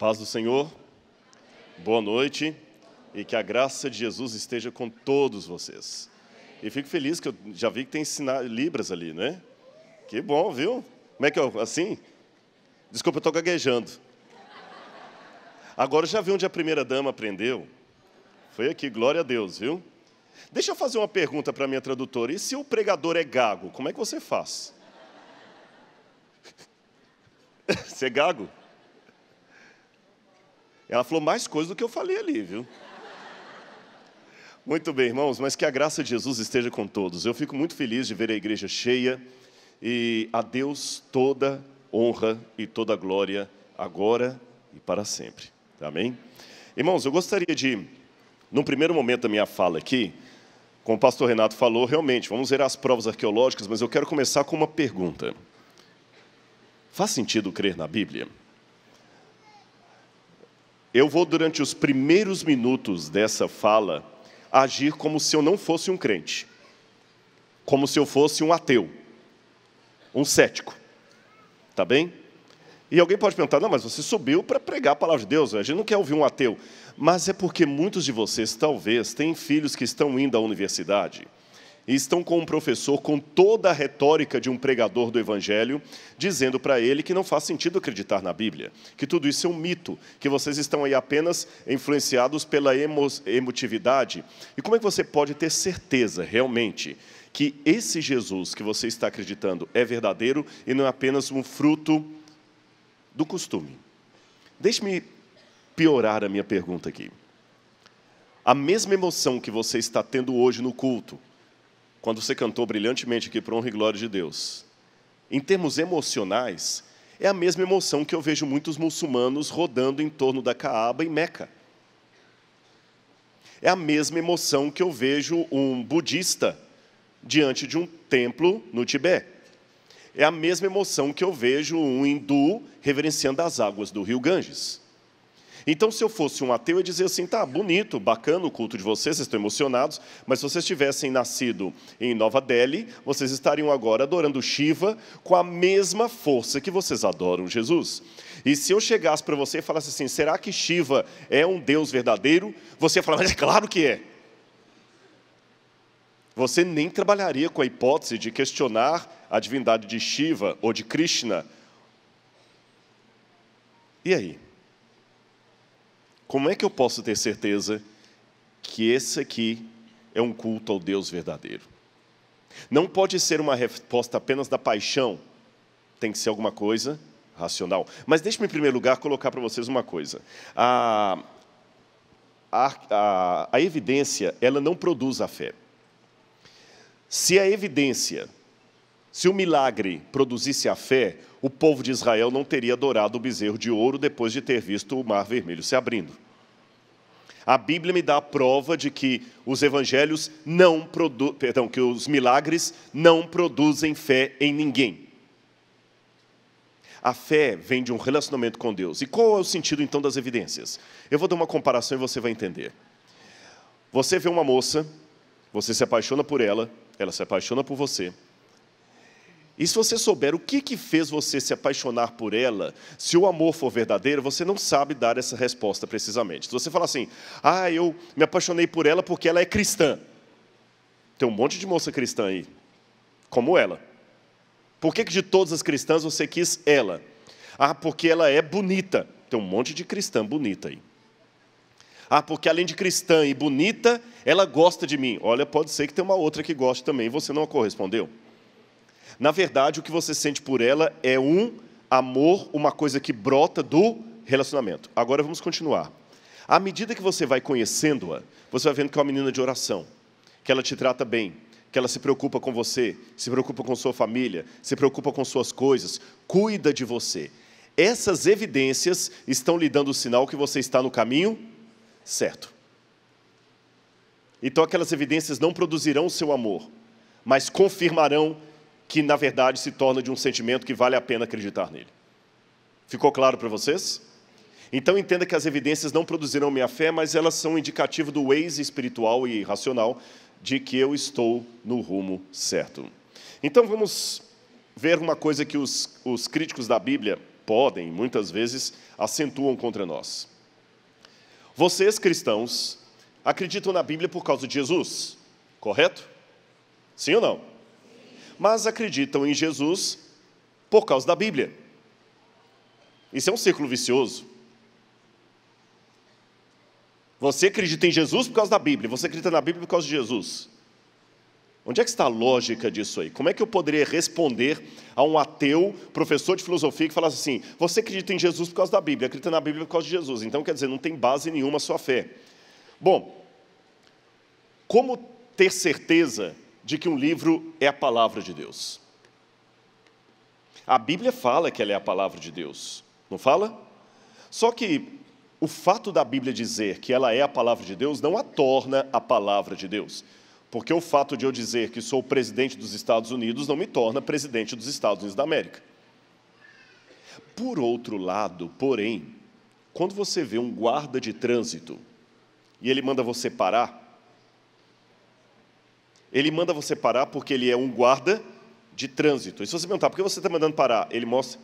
Paz do Senhor, boa noite e que a graça de Jesus esteja com todos vocês. E fico feliz que eu já vi que tem Libras ali, né? Que bom, viu? Como é que é assim? Desculpa, eu estou gaguejando. Agora eu já vi onde a primeira-dama aprendeu. Foi aqui, glória a Deus, viu? Deixa eu fazer uma pergunta para a minha tradutora. E se o pregador é gago, como é que você faz? Você é gago? Ela falou mais coisas do que eu falei ali, viu? Muito bem, irmãos, mas que a graça de Jesus esteja com todos. Eu fico muito feliz de ver a igreja cheia e a Deus toda honra e toda glória agora e para sempre. Amém? Irmãos, eu gostaria de, num primeiro momento da minha fala aqui, como o pastor Renato falou, realmente, vamos ver as provas arqueológicas, mas eu quero começar com uma pergunta. Faz sentido crer na Bíblia? Eu vou, durante os primeiros minutos dessa fala, agir como se eu não fosse um crente, como se eu fosse um ateu, um cético, tá bem? E alguém pode perguntar, não, mas você subiu para pregar a palavra de Deus, a gente não quer ouvir um ateu. Mas é porque muitos de vocês, talvez, têm filhos que estão indo à universidade e estão com um professor com toda a retórica de um pregador do Evangelho, dizendo para ele que não faz sentido acreditar na Bíblia, que tudo isso é um mito, que vocês estão aí apenas influenciados pela emotividade. E como é que você pode ter certeza, realmente, que esse Jesus que você está acreditando é verdadeiro e não é apenas um fruto do costume? Deixe-me piorar a minha pergunta aqui. A mesma emoção que você está tendo hoje no culto, quando você cantou brilhantemente aqui para honra e glória de Deus, em termos emocionais, é a mesma emoção que eu vejo muitos muçulmanos rodando em torno da Kaaba e Meca. É a mesma emoção que eu vejo um budista diante de um templo no Tibete. É a mesma emoção que eu vejo um hindu reverenciando as águas do rio Ganges. Então, se eu fosse um ateu, eu ia dizer assim, tá, bonito, bacana o culto de vocês estão emocionados, mas se vocês tivessem nascido em Nova Delhi, vocês estariam agora adorando Shiva com a mesma força que vocês adoram Jesus. E se eu chegasse para você e falasse assim, será que Shiva é um Deus verdadeiro? Você ia falar, mas é claro que é. Você nem trabalharia com a hipótese de questionar a divindade de Shiva ou de Krishna. E aí? Como é que eu posso ter certeza que esse aqui é um culto ao Deus verdadeiro? Não pode ser uma resposta apenas da paixão, tem que ser alguma coisa racional. Mas deixe-me, em primeiro lugar, colocar para vocês uma coisa. A evidência, ela não produz a fé. Se a evidência, se o milagre produzisse a fé, o povo de Israel não teria adorado o bezerro de ouro depois de ter visto o Mar Vermelho se abrindo. A Bíblia me dá a prova de que os evangelhos não produzem, perdão, que os milagres não produzem fé em ninguém. A fé vem de um relacionamento com Deus. E qual é o sentido, então, das evidências? Eu vou dar uma comparação e você vai entender. Você vê uma moça, você se apaixona por ela, ela se apaixona por você. E se você souber o que fez você se apaixonar por ela, se o amor for verdadeiro, você não sabe dar essa resposta precisamente. Se você falar assim, ah, eu me apaixonei por ela porque ela é cristã. Tem um monte de moça cristã aí, como ela. Por que de todas as cristãs você quis ela? Ah, porque ela é bonita. Tem um monte de cristã bonita aí. Ah, porque além de cristã e bonita, ela gosta de mim. Olha, pode ser que tenha uma outra que goste também, e você não a correspondeu. Na verdade, o que você sente por ela é um amor, uma coisa que brota do relacionamento. Agora vamos continuar. À medida que você vai conhecendo-a, você vai vendo que é uma menina de oração, que ela te trata bem, que ela se preocupa com você, se preocupa com sua família, se preocupa com suas coisas, cuida de você. Essas evidências estão lhe dando o sinal que você está no caminho certo. Então, aquelas evidências não produzirão o seu amor, mas confirmarão que, na verdade, se torna de um sentimento que vale a pena acreditar nele. Ficou claro para vocês? Então, entenda que as evidências não produzirão minha fé, mas elas são um indicativo do êxito espiritual e racional de que eu estou no rumo certo. Então, vamos ver uma coisa que os críticos da Bíblia podem, muitas vezes, acentuam contra nós. Vocês, cristãos, acreditam na Bíblia por causa de Jesus, correto? Sim ou não? Sim. Mas acreditam em Jesus por causa da Bíblia. Isso é um círculo vicioso. Você acredita em Jesus por causa da Bíblia, você acredita na Bíblia por causa de Jesus. Onde é que está a lógica disso aí? Como é que eu poderia responder a um ateu, professor de filosofia, que falasse assim, você acredita em Jesus por causa da Bíblia, acredita na Bíblia por causa de Jesus, então quer dizer, não tem base nenhuma a sua fé. Bom, como ter certeza de que um livro é a palavra de Deus? A Bíblia fala que ela é a palavra de Deus, não fala? Só que o fato da Bíblia dizer que ela é a palavra de Deus não a torna a palavra de Deus. Porque o fato de eu dizer que sou presidente dos Estados Unidos não me torna presidente dos Estados Unidos da América. Por outro lado, porém, quando você vê um guarda de trânsito e ele manda você parar, porque ele é um guarda de trânsito. E se você perguntar, por que você está mandando parar? Ele mostra,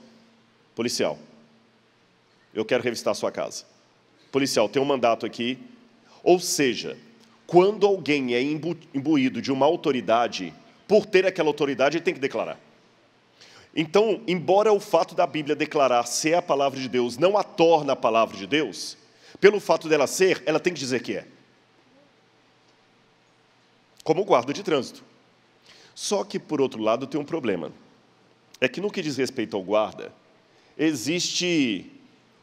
policial, eu quero revistar a sua casa. Policial, tem um mandato aqui. Ou seja, quando alguém é imbuído de uma autoridade, por ter aquela autoridade, ele tem que declarar. Então, embora o fato da Bíblia declarar ser a palavra de Deus não a torna a palavra de Deus, pelo fato dela ser, ela tem que dizer que é. Como o guarda de trânsito. Só que, por outro lado, tem um problema. É que, no que diz respeito ao guarda, existe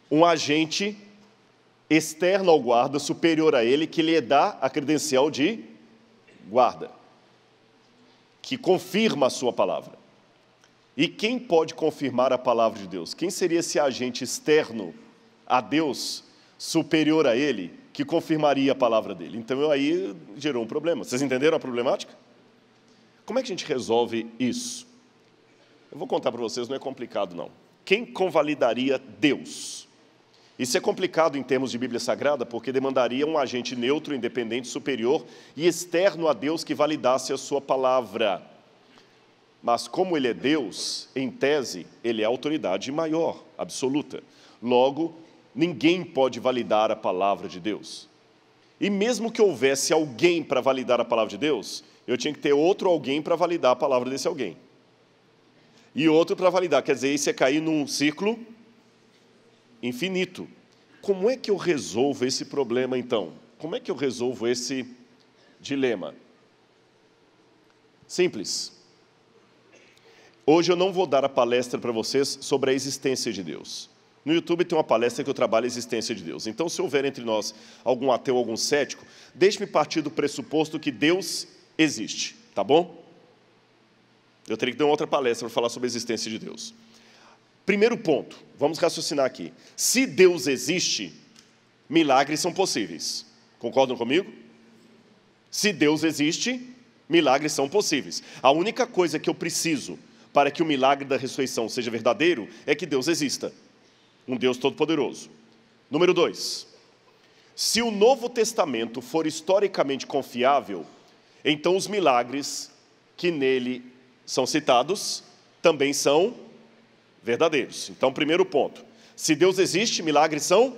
um agente externo ao guarda, superior a ele, que lhe dá a credencial de guarda, que confirma a sua palavra. E quem pode confirmar a palavra de Deus? Quem seria esse agente externo a Deus, superior a ele, que confirmaria a palavra dele? Então, aí gerou um problema. Vocês entenderam a problemática? Como é que a gente resolve isso? Eu vou contar para vocês, não é complicado, não. Quem convalidaria Deus? Isso é complicado em termos de Bíblia Sagrada, porque demandaria um agente neutro, independente, superior e externo a Deus que validasse a sua palavra. Mas como ele é Deus, em tese, ele é a autoridade maior, absoluta. Logo, ninguém pode validar a palavra de Deus. E mesmo que houvesse alguém para validar a palavra de Deus, eu tinha que ter outro alguém para validar a palavra desse alguém. E outro para validar, quer dizer, isso é cair num círculo infinito. Como é que eu resolvo esse problema, então? Como é que eu resolvo esse dilema? Simples. Hoje eu não vou dar a palestra para vocês sobre a existência de Deus. No YouTube tem uma palestra que eu trabalho a existência de Deus. Então, se houver entre nós algum ateu, algum cético, deixe-me partir do pressuposto que Deus existe, tá bom? Eu teria que dar uma outra palestra para falar sobre a existência de Deus. Primeiro ponto, vamos raciocinar aqui. Se Deus existe, milagres são possíveis. Concordam comigo? Se Deus existe, milagres são possíveis. A única coisa que eu preciso para que o milagre da ressurreição seja verdadeiro é que Deus exista. Um Deus todo-poderoso. Número 2. Se o Novo Testamento for historicamente confiável, então os milagres que nele são citados também são verdadeiros. Então, primeiro ponto, se Deus existe, milagres são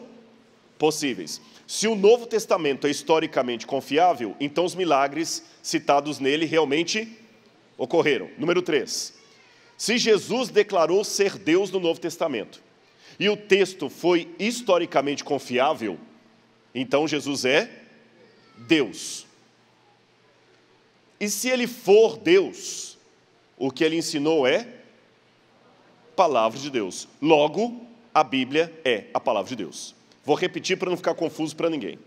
possíveis. Se o Novo Testamento é historicamente confiável, então os milagres citados nele realmente ocorreram. Número 3, se Jesus declarou ser Deus no Novo Testamento e o texto foi historicamente confiável, então Jesus é Deus. E se ele for Deus, o que ele ensinou é palavra de Deus. Logo, a Bíblia é a palavra de Deus. Vou repetir para não ficar confuso para ninguém.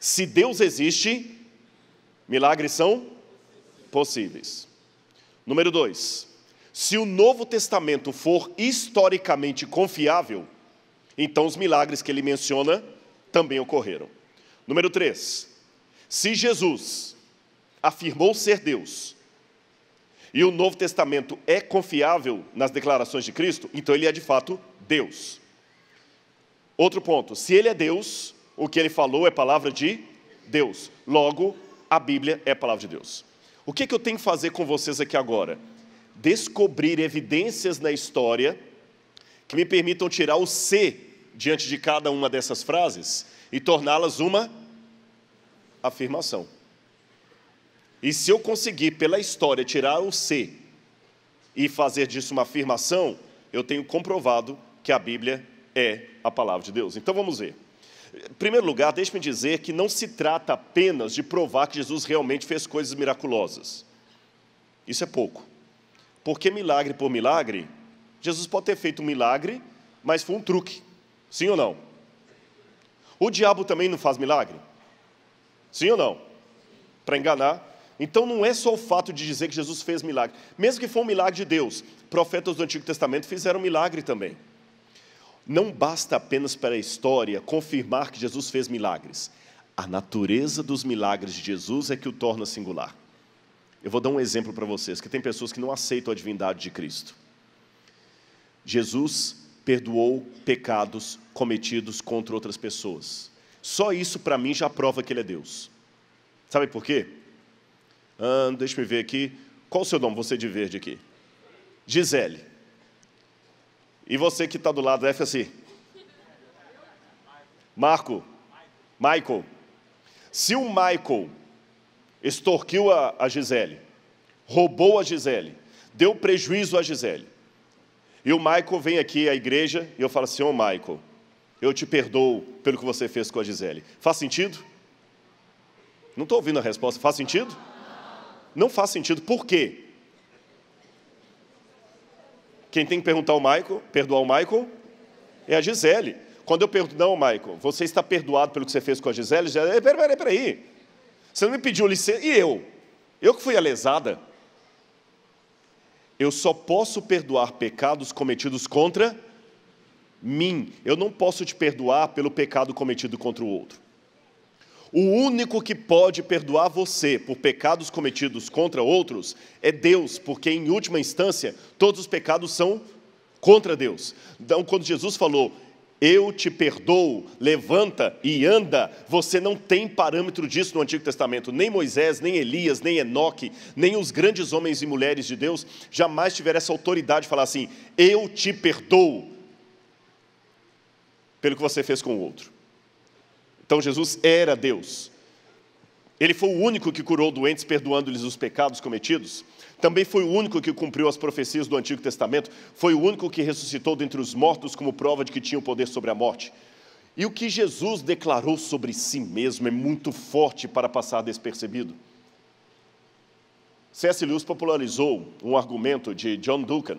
Se Deus existe, milagres são possíveis. Número 2. Se o Novo Testamento for historicamente confiável, então os milagres que ele menciona também ocorreram. Número 3. Se Jesus afirmou ser Deus, e o Novo Testamento é confiável nas declarações de Cristo, então ele é de fato Deus. Outro ponto, se ele é Deus, o que ele falou é palavra de Deus. Logo, a Bíblia é a palavra de Deus. O que eu tenho que fazer com vocês aqui agora? Descobrir evidências na história que me permitam tirar o C diante de cada uma dessas frases e torná-las uma afirmação. E se eu conseguir, pela história, tirar o C e fazer disso uma afirmação, eu tenho comprovado que a Bíblia é a palavra de Deus. Então, vamos ver. Em primeiro lugar, deixe-me dizer que não se trata apenas de provar que Jesus realmente fez coisas miraculosas. Isso é pouco. Porque milagre por milagre, Jesus pode ter feito um milagre, mas foi um truque. Sim ou não? O diabo também não faz milagre? Sim ou não? Para enganar. Então, não é só o fato de dizer que Jesus fez milagre. Mesmo que for um milagre de Deus, profetas do Antigo Testamento fizeram milagre também. Não basta apenas para a história confirmar que Jesus fez milagres. A natureza dos milagres de Jesus é que o torna singular. Eu vou dar um exemplo para vocês, que tem pessoas que não aceitam a divindade de Cristo. Jesus perdoou pecados cometidos contra outras pessoas. Só isso, para mim, já prova que Ele é Deus. Sabe por quê? Deixa eu ver aqui. Qual o seu nome, você de verde aqui? Gisele. E você que está do lado, FC? Marco. Michael. Se o Michael extorquiu a Gisele, roubou a Gisele, deu prejuízo a Gisele, e o Michael vem aqui à igreja e eu falo assim: ô Michael, eu te perdoo pelo que você fez com a Gisele. Faz sentido? Não estou ouvindo a resposta. Faz sentido? Não faz sentido. Por quê? Quem tem que perguntar ao Michael, perdoar o Michael, é a Gisele. Quando eu pergunto: não, Michael, você está perdoado pelo que você fez com a Gisele? Gisele: peraí. Você não me pediu licença. E eu? Eu que fui a lesada? Eu só posso perdoar pecados cometidos contra mim. Eu não posso te perdoar pelo pecado cometido contra o outro. O único que pode perdoar você por pecados cometidos contra outros é Deus, porque, em última instância, todos os pecados são contra Deus. Então, quando Jesus falou: eu te perdoo, levanta e anda, você não tem parâmetro disso no Antigo Testamento. Nem Moisés, nem Elias, nem Enoque, nem os grandes homens e mulheres de Deus jamais tiveram essa autoridade de falar assim: eu te perdoo pelo que você fez com o outro. Então, Jesus era Deus. Ele foi o único que curou doentes, perdoando-lhes os pecados cometidos. Também foi o único que cumpriu as profecias do Antigo Testamento. Foi o único que ressuscitou dentre os mortos como prova de que tinha o poder sobre a morte. E o que Jesus declarou sobre si mesmo é muito forte para passar despercebido. C.S. Lewis popularizou um argumento de John Duncan,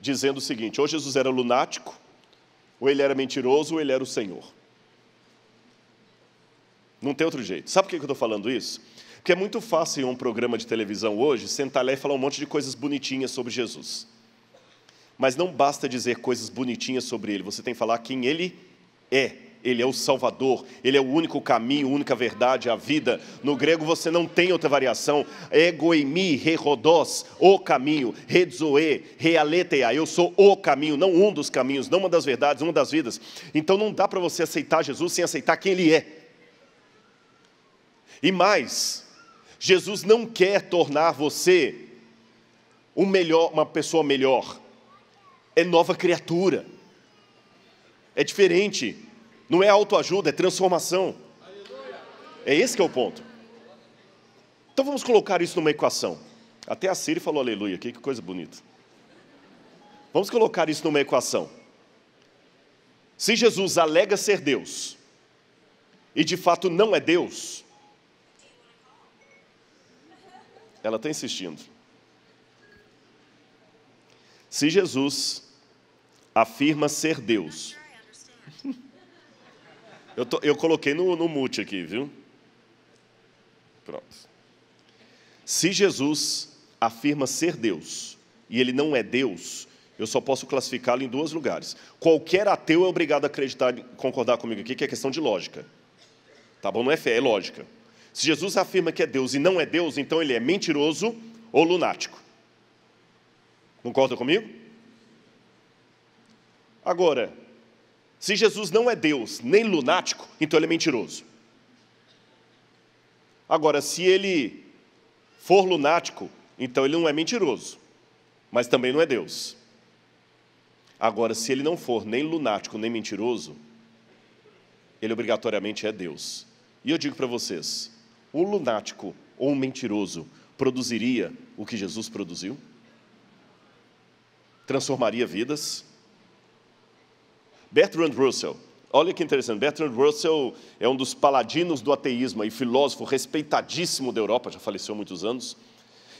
dizendo o seguinte: ou Jesus era lunático, ou ele era mentiroso, ou ele era o Senhor. Não tem outro jeito. Sabe por que eu estou falando isso? Porque é muito fácil em um programa de televisão hoje sentar lá e falar um monte de coisas bonitinhas sobre Jesus. Mas não basta dizer coisas bonitinhas sobre Ele, você tem que falar quem Ele é. Ele é o Salvador, Ele é o único caminho, a única verdade, a vida. No grego você não tem outra variação. Egoimi, re rodós, o caminho, redzoe, realeteia. Eu sou o caminho, não um dos caminhos, não uma das verdades, uma das vidas. Então não dá para você aceitar Jesus sem aceitar quem Ele é. E mais, Jesus não quer tornar você uma pessoa melhor. É nova criatura. É diferente. Não é autoajuda, é transformação. É esse que é o ponto. Então vamos colocar isso numa equação. Até a Siri falou aleluia aqui, que coisa bonita. Vamos colocar isso numa equação. Se Jesus alega ser Deus e de fato não é Deus... Ela está insistindo. Se Jesus afirma ser Deus... Eu coloquei no mute aqui, viu? Pronto. Se Jesus afirma ser Deus e Ele não é Deus, eu só posso classificá-lo em dois lugares. Qualquer ateu é obrigado a acreditar, concordar comigo aqui, que é questão de lógica. Tá bom? Não é fé, é lógica. Se Jesus afirma que é Deus e não é Deus, então Ele é mentiroso ou lunático. Concorda comigo? Agora, se Jesus não é Deus nem lunático, então Ele é mentiroso. Agora, se Ele for lunático, então Ele não é mentiroso, mas também não é Deus. Agora, se ele não for nem lunático, nem mentiroso, ele obrigatoriamente é Deus. E eu digo para vocês, um lunático ou um mentiroso produziria o que Jesus produziu? Transformaria vidas? Bertrand Russell, olha que interessante, Bertrand Russell é um dos paladinos do ateísmo e filósofo respeitadíssimo da Europa, já faleceu há muitos anos,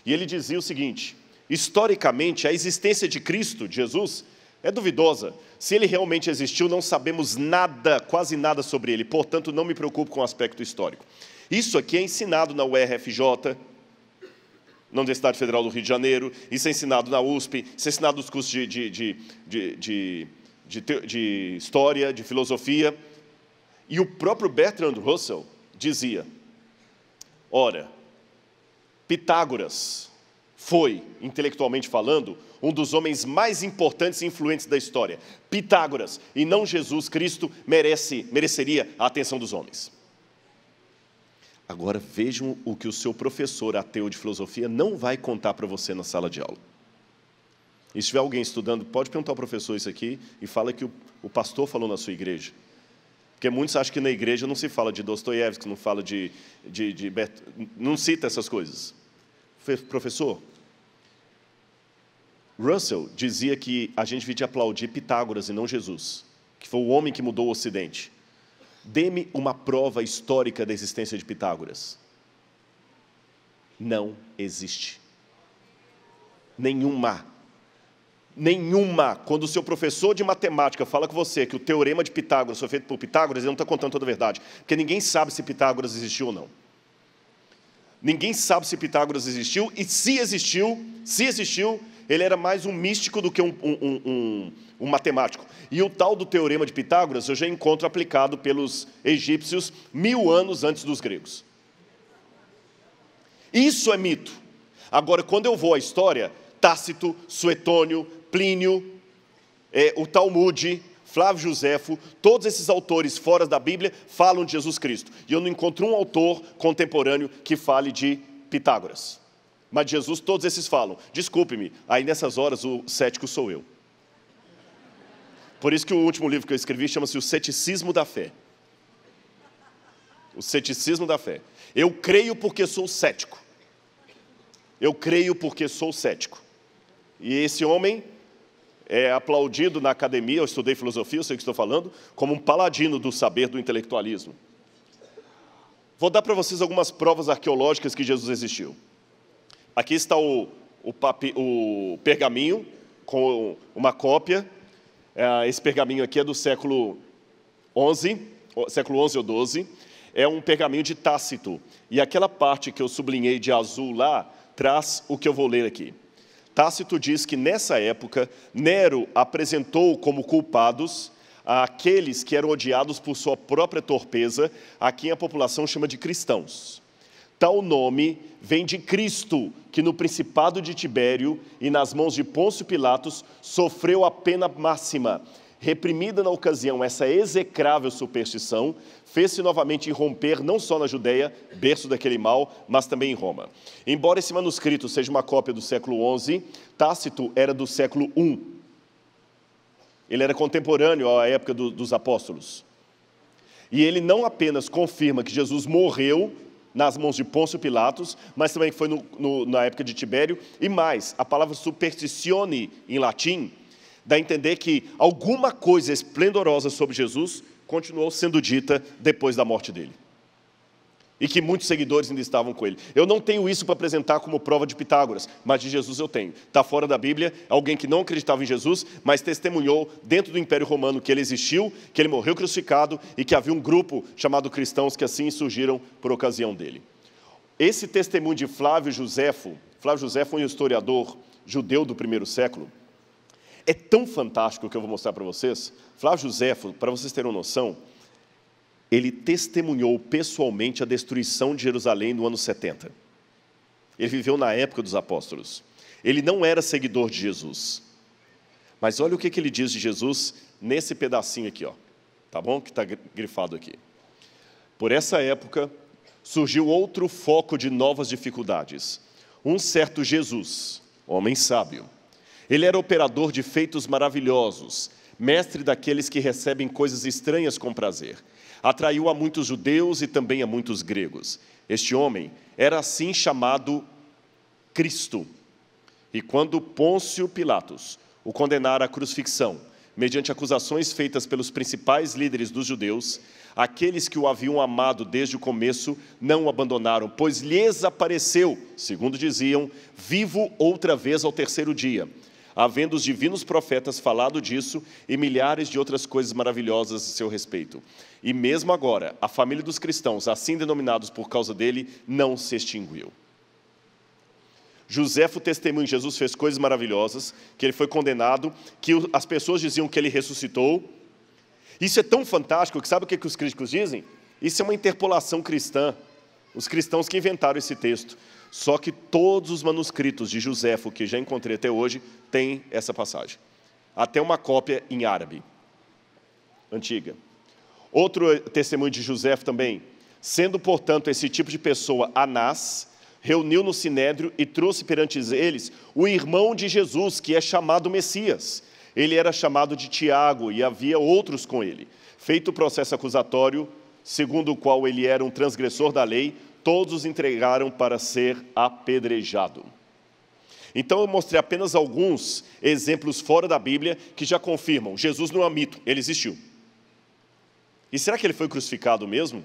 e ele dizia o seguinte: historicamente, a existência de Cristo, de Jesus, é duvidosa. Se ele realmente existiu, não sabemos nada, quase nada sobre ele, portanto, não me preocupo com o aspecto histórico. Isso aqui é ensinado na URFJ, na Universidade Federal do Rio de Janeiro, isso é ensinado na USP, isso é ensinado nos cursos de história, de filosofia. E o próprio Bertrand Russell dizia: ora, Pitágoras foi, intelectualmente falando, um dos homens mais importantes e influentes da história. Pitágoras, e não Jesus Cristo, mereceria a atenção dos homens. Agora vejam o que o seu professor ateu de filosofia não vai contar para você na sala de aula. E se tiver alguém estudando, pode perguntar ao professor isso aqui e fala que o pastor falou na sua igreja. Porque muitos acham que na igreja não se fala de Dostoiévski, não fala não cita essas coisas. Professor, Russell dizia que a gente devia aplaudir Pitágoras e não Jesus, que foi o homem que mudou o Ocidente. Dê-me uma prova histórica da existência de Pitágoras. Não existe. Nenhuma. Quando o seu professor de matemática fala com você que o teorema de Pitágoras foi feito por Pitágoras, ele não está contando toda a verdade, porque ninguém sabe se Pitágoras existiu ou não. Ninguém sabe se Pitágoras existiu, e se existiu, ele era mais um místico do que um matemático. E o tal do teorema de Pitágoras eu já encontro aplicado pelos egípcios 1000 anos antes dos gregos. Isso é mito. Agora, quando eu vou à história, Tácito, Suetônio, Plínio, o Talmude, Flávio Josefo, todos esses autores fora da Bíblia falam de Jesus Cristo. E eu não encontro um autor contemporâneo que fale de Pitágoras. Mas de Jesus todos esses falam. Desculpe-me, aí nessas horas o cético sou eu. Por isso que o último livro que eu escrevi chama-se O Ceticismo da Fé. O Ceticismo da Fé. Eu creio porque sou cético. Eu creio porque sou cético. E esse homem é aplaudido na academia, eu estudei filosofia, eu sei o que estou falando, como um paladino do saber, do intelectualismo. Vou dar para vocês algumas provas arqueológicas que Jesus existiu. Aqui está o pergaminho, com uma cópia. Esse pergaminho aqui é do século 11 ou 12. É um pergaminho de Tácito. E aquela parte que eu sublinhei de azul lá, traz o que eu vou ler aqui. Tácito diz que, nessa época, Nero apresentou como culpados aqueles que eram odiados por sua própria torpeza, a quem a população chama de cristãos. Tal nome vem de Cristo, que no Principado de Tibério e nas mãos de Pôncio Pilatos sofreu a pena máxima. Reprimida na ocasião essa execrável superstição, fez-se novamente irromper não só na Judéia, berço daquele mal, mas também em Roma. Embora esse manuscrito seja uma cópia do século XI, Tácito era do século I. Ele era contemporâneo à época dos apóstolos. E ele não apenas confirma que Jesus morreu nas mãos de Pôncio Pilatos, mas também foi na época de Tibério, e mais, a palavra superstitione, em latim, dá a entender que alguma coisa esplendorosa sobre Jesus continuou sendo dita depois da morte dele. E que muitos seguidores ainda estavam com ele. Eu não tenho isso para apresentar como prova de Pitágoras, mas de Jesus eu tenho. Está fora da Bíblia, alguém que não acreditava em Jesus, mas testemunhou dentro do Império Romano que ele existiu, que ele morreu crucificado e que havia um grupo chamado cristãos que assim surgiram por ocasião dele. Esse testemunho de Flávio Josefo é um historiador judeu do primeiro século, é tão fantástico que eu vou mostrar para vocês. Flávio Josefo, para vocês terem uma noção, ele testemunhou pessoalmente a destruição de Jerusalém no ano 70. Ele viveu na época dos apóstolos. Ele não era seguidor de Jesus. Mas olha o que ele diz de Jesus nesse pedacinho aqui, ó. Tá bom? Que está grifado aqui. Por essa época, surgiu outro foco de novas dificuldades. Um certo Jesus, homem sábio, Ele era operador de feitos maravilhosos, mestre daqueles que recebem coisas estranhas com prazer. Atraiu a muitos judeus e também a muitos gregos. Este homem era assim chamado Cristo. E quando Pôncio Pilatos o condenara à crucifixão, mediante acusações feitas pelos principais líderes dos judeus, aqueles que o haviam amado desde o começo não o abandonaram, pois lhes apareceu, segundo diziam, vivo outra vez ao terceiro dia, havendo os divinos profetas falado disso e milhares de outras coisas maravilhosas a seu respeito. E mesmo agora, a família dos cristãos, assim denominados por causa dele, não se extinguiu. José, o testemunho de Jesus, fez coisas maravilhosas, que ele foi condenado, que as pessoas diziam que ele ressuscitou. Isso é tão fantástico que sabe o que os críticos dizem? Isso é uma interpolação cristã. Os cristãos que inventaram esse texto. Só que todos os manuscritos de Joséfo que já encontrei até hoje têm essa passagem. Até uma cópia em árabe antiga. Outro testemunho de Joséfo também. Sendo, portanto, esse tipo de pessoa, Anás, reuniu no Sinédrio e trouxe perante eles o irmão de Jesus, que é chamado Messias. Ele era chamado de Tiago e havia outros com ele. Feito o processo acusatório, segundo o qual ele era um transgressor da lei, todos os entregaram para ser apedrejado. Então eu mostrei apenas alguns exemplos fora da Bíblia que já confirmam, Jesus não é um mito, ele existiu. E será que ele foi crucificado mesmo?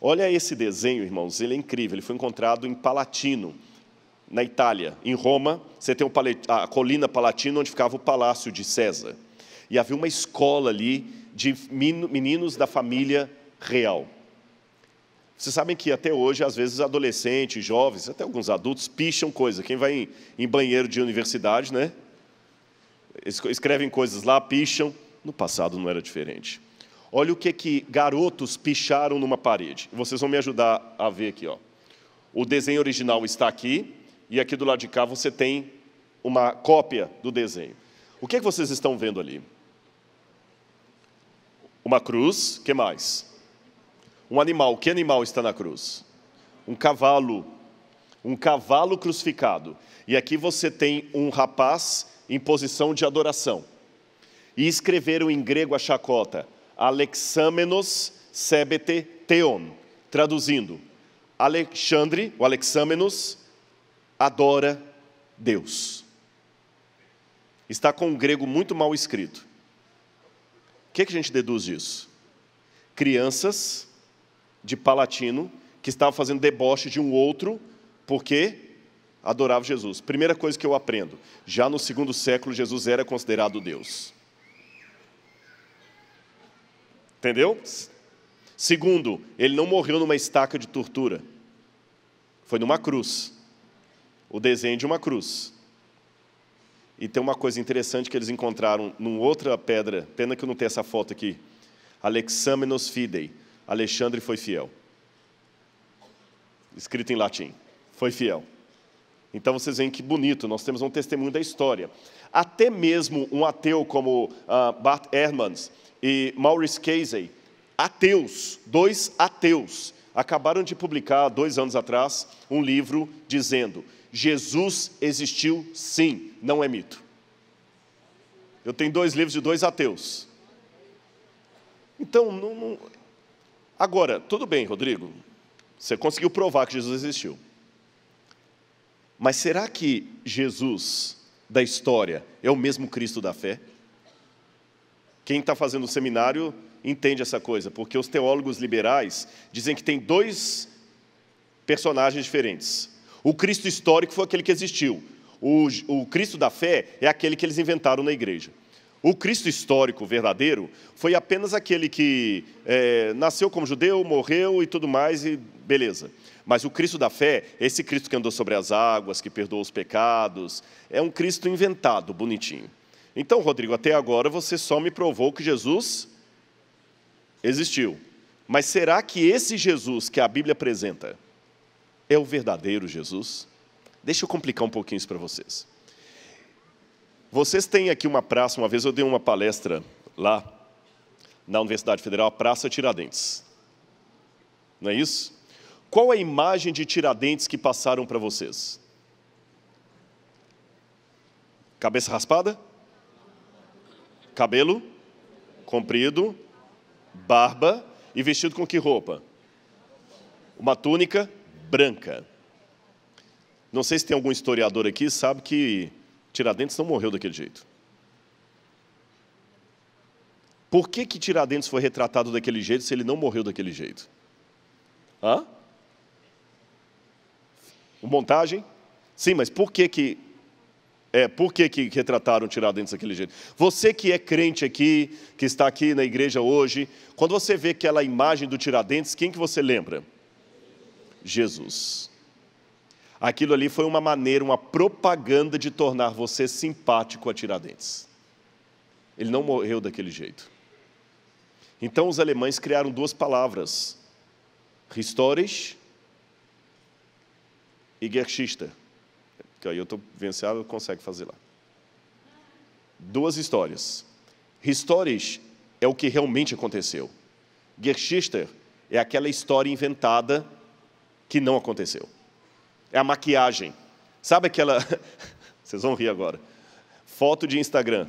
Olha esse desenho, irmãos, ele é incrível, ele foi encontrado em Palatino, na Itália. Em Roma, você tem a colina Palatino, onde ficava o palácio de César. E havia uma escola ali de meninos da família real. Vocês sabem que até hoje, às vezes, adolescentes, jovens, até alguns adultos, picham coisa. Quem vai em banheiro de universidade, né? Escrevem coisas lá, picham. No passado não era diferente. Olha o que garotos picharam numa parede. Vocês vão me ajudar a ver aqui, ó. O desenho original está aqui, e aqui do lado de cá você tem uma cópia do desenho. O que é que vocês estão vendo ali? Uma cruz, o que mais? Um animal, que animal está na cruz? Um cavalo crucificado. E aqui você tem um rapaz em posição de adoração. E escreveram em grego a chacota, Alexamenos sebete theon, traduzindo, Alexandre, o Alexamenos, adora Deus. Está com um grego muito mal escrito. O que é que a gente deduz disso? Crianças de Palatino que estavam fazendo deboche de um outro porque adorava Jesus. Primeira coisa que eu aprendo, já no segundo século Jesus era considerado Deus. Entendeu? Segundo, ele não morreu numa estaca de tortura. Foi numa cruz. O desenho de uma cruz. E tem uma coisa interessante que eles encontraram numa outra pedra. Pena que eu não tenho essa foto aqui. Alexamenos fidei. Alexandre foi fiel. Escrito em latim. Foi fiel. Então vocês veem que bonito. Nós temos um testemunho da história. Até mesmo um ateu como Bart Ehrmans e Maurice Casey, ateus, dois ateus, acabaram de publicar, 2 anos atrás, um livro dizendo, Jesus existiu sim, não é mito. Eu tenho 2 livros de 2 ateus. Então, não... Agora, tudo bem, Rodrigo, você conseguiu provar que Jesus existiu. Mas será que Jesus da história é o mesmo Cristo da fé? Quem está fazendo o seminário entende essa coisa, porque os teólogos liberais dizem que tem 2 personagens diferentes. O Cristo histórico foi aquele que existiu. O Cristo da fé é aquele que eles inventaram na igreja. O Cristo histórico verdadeiro foi apenas aquele que nasceu como judeu, morreu e tudo mais, e beleza. Mas o Cristo da fé, esse Cristo que andou sobre as águas, que perdoou os pecados, é um Cristo inventado, bonitinho. Então, Rodrigo, até agora você só me provou que Jesus existiu. Mas será que esse Jesus que a Bíblia apresenta é o verdadeiro Jesus? Deixa eu complicar um pouquinho isso para vocês. Vocês têm aqui uma praça, uma vez eu dei uma palestra lá na Universidade Federal, a Praça Tiradentes. Não é isso? Qual a imagem de Tiradentes que passaram para vocês? Cabeça raspada? Cabelo comprido, barba e vestido com que roupa? Uma túnica branca. Não sei se tem algum historiador aqui, sabe que Tiradentes não morreu daquele jeito. Por que que Tiradentes foi retratado daquele jeito se ele não morreu daquele jeito? Hã? Montagem? Sim, mas por que que retrataram Tiradentes daquele jeito? Você que é crente aqui, que está aqui na igreja hoje, quando você vê aquela imagem do Tiradentes, quem que você lembra? Jesus. Aquilo ali foi uma maneira, uma propaganda de tornar você simpático a Tiradentes. Ele não morreu daquele jeito. Então os alemães criaram duas palavras: historisch e Geschichte. Que aí eu estou vencendo, eu consigo fazer lá. Duas histórias. Historisch é o que realmente aconteceu. Geschichte é aquela história inventada que não aconteceu. É a maquiagem. Sabe aquela... Vocês vão rir agora. Foto de Instagram.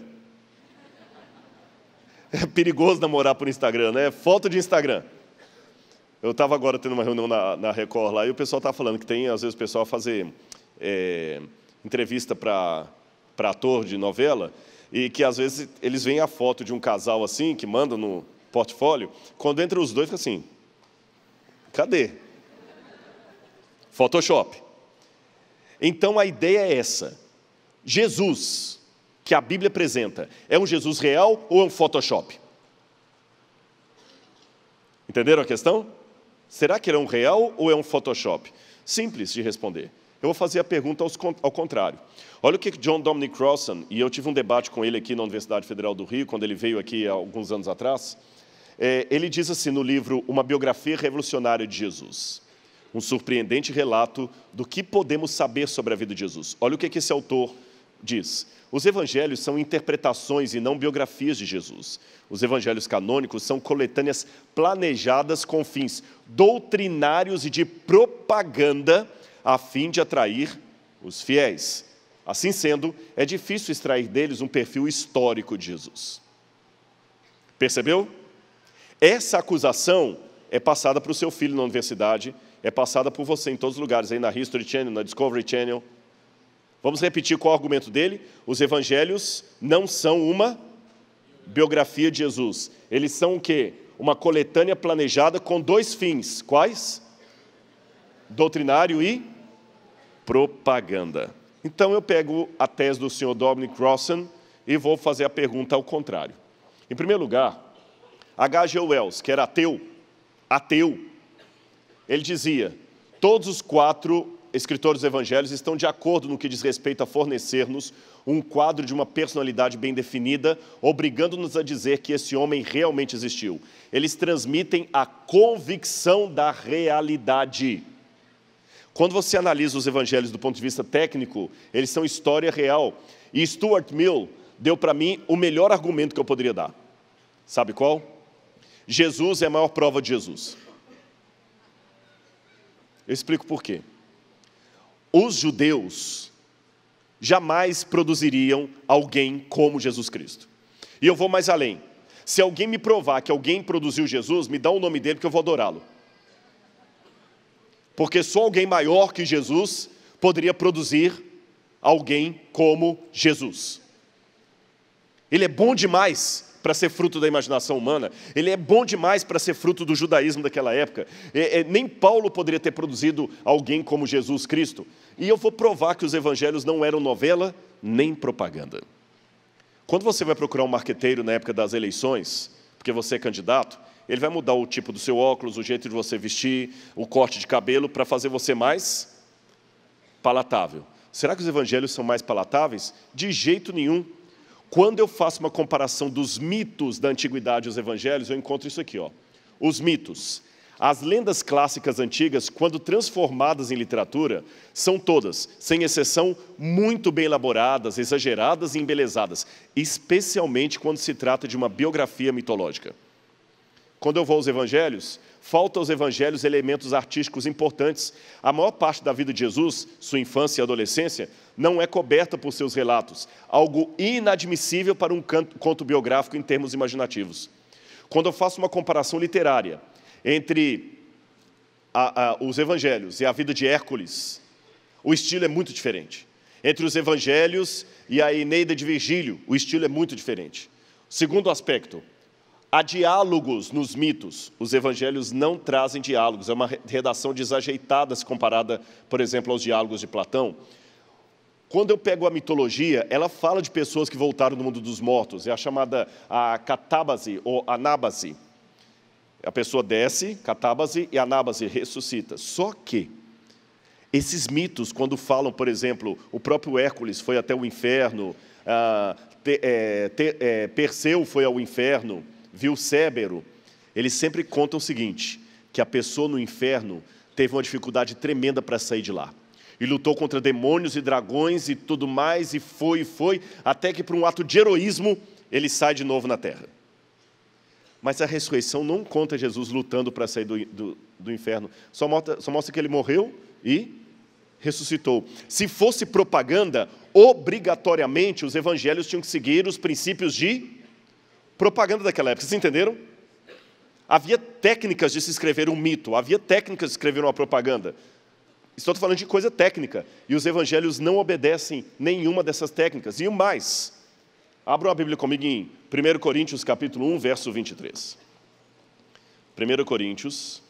É perigoso namorar por Instagram, né? Foto de Instagram. Eu estava agora tendo uma reunião na Record lá e o pessoal estava falando que tem, às vezes, o pessoal fazer entrevista para ator de novela e que, às vezes, eles veem a foto de um casal assim, que manda no portfólio, quando entra os dois, fica assim, cadê? Photoshop. Então, a ideia é essa. Jesus... que a Bíblia apresenta, é um Jesus real ou é um Photoshop? Entenderam a questão? Será que ele é um real ou é um Photoshop? Simples de responder. Eu vou fazer a pergunta ao contrário. Olha o que John Dominic Crossan, e eu tive um debate com ele aqui na Universidade Federal do Rio, quando ele veio aqui há alguns anos atrás, ele diz assim no livro Uma Biografia Revolucionária de Jesus, um surpreendente relato do que podemos saber sobre a vida de Jesus. Olha o que esse autor diz. Os evangelhos são interpretações e não biografias de Jesus. Os evangelhos canônicos são coletâneas planejadas com fins doutrinários e de propaganda a fim de atrair os fiéis. Assim sendo, é difícil extrair deles um perfil histórico de Jesus. Percebeu? Essa acusação é passada para o seu filho na universidade, é passada por você em todos os lugares, aí na History Channel, na Discovery Channel. Vamos repetir qual é o argumento dele? Os evangelhos não são uma biografia de Jesus. Eles são o quê? Uma coletânea planejada com dois fins. Quais? Doutrinário e propaganda. Então eu pego a tese do senhor Dominic Crossan e vou fazer a pergunta ao contrário. Em primeiro lugar, H.G. Wells, que era ateu, ele dizia, todos os quatro escritores evangélicos estão de acordo no que diz respeito a fornecer-nos um quadro de uma personalidade bem definida, obrigando-nos a dizer que esse homem realmente existiu. Eles transmitem a convicção da realidade. Quando você analisa os evangelhos do ponto de vista técnico, eles são história real. E Stuart Mill deu para mim o melhor argumento que eu poderia dar. Sabe qual? Jesus é a maior prova de Jesus. Eu explico por quê. Os judeus jamais produziriam alguém como Jesus Cristo. E eu vou mais além. Se alguém me provar que alguém produziu Jesus, me dá o nome dele porque eu vou adorá-lo. Porque só alguém maior que Jesus poderia produzir alguém como Jesus. Ele é bom demais para ser fruto da imaginação humana, ele é bom demais para ser fruto do judaísmo daquela época, nem Paulo poderia ter produzido alguém como Jesus Cristo, e eu vou provar que os evangelhos não eram novela, nem propaganda. Quando você vai procurar um marqueteiro na época das eleições, porque você é candidato, ele vai mudar o tipo do seu óculos, o jeito de você vestir, o corte de cabelo, para fazer você mais palatável. Será que os evangelhos são mais palatáveis? De jeito nenhum. Quando eu faço uma comparação dos mitos da antiguidade aos evangelhos, eu encontro isso aqui, ó. Os mitos. As lendas clássicas antigas, quando transformadas em literatura, são todas, sem exceção, muito bem elaboradas, exageradas e embelezadas, especialmente quando se trata de uma biografia mitológica. Quando eu vou aos evangelhos, falta aos evangelhos elementos artísticos importantes. A maior parte da vida de Jesus, sua infância e adolescência, não é coberta por seus relatos, algo inadmissível para um conto biográfico em termos imaginativos. Quando eu faço uma comparação literária entre os evangelhos e a vida de Hércules, o estilo é muito diferente. Entre os evangelhos e a Eneida de Virgílio, o estilo é muito diferente. Segundo aspecto, há diálogos nos mitos. Os evangelhos não trazem diálogos, é uma redação desajeitada se comparada, por exemplo, aos diálogos de Platão. Quando eu pego a mitologia, ela fala de pessoas que voltaram do mundo dos mortos, é a chamada catábase ou anábase. A pessoa desce, catábase, e anábase, ressuscita. Só que esses mitos, quando falam, por exemplo, o próprio Hércules foi até o inferno, Perseu foi ao inferno, viu Cébero, eles sempre contam o seguinte, que a pessoa no inferno teve uma dificuldade tremenda para sair de lá. E lutou contra demônios e dragões e tudo mais, e foi, até que por um ato de heroísmo, ele sai de novo na terra. Mas a ressurreição não conta Jesus lutando para sair do inferno, só mostra que ele morreu e ressuscitou. Se fosse propaganda, obrigatoriamente os evangelhos tinham que seguir os princípios de propaganda daquela época, vocês entenderam? Havia técnicas de se escrever um mito, havia técnicas de escrever uma propaganda. Estou falando de coisa técnica, e os evangelhos não obedecem nenhuma dessas técnicas. E o mais, abram a Bíblia comigo em 1 Coríntios, capítulo 1, verso 23. 1 Coríntios,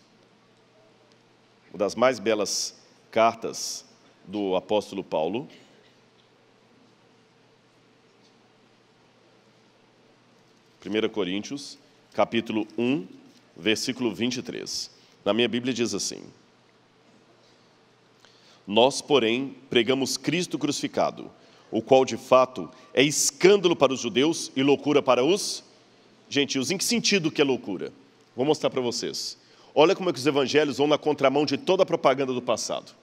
uma das mais belas cartas do apóstolo Paulo. Primeira Coríntios, capítulo 1, versículo 23. Na minha Bíblia diz assim: Nós, porém, pregamos Cristo crucificado, o qual, de fato, é escândalo para os judeus e loucura para os gentios. Em que sentido que é loucura? Vou mostrar para vocês. Olha como é que os evangelhos vão na contramão de toda a propaganda do passado.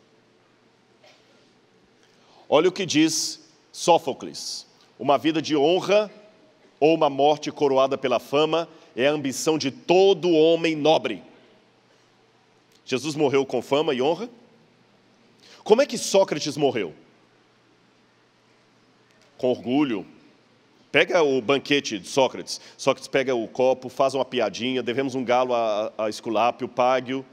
Olha o que diz Sófocles: uma vida de honra ou uma morte coroada pela fama é a ambição de todo homem nobre. Jesus morreu com fama e honra? Como é que Sócrates morreu? Com orgulho. Pega o banquete de Sócrates. Sócrates pega o copo, faz uma piadinha, devemos um galo a Esculápio, Págio,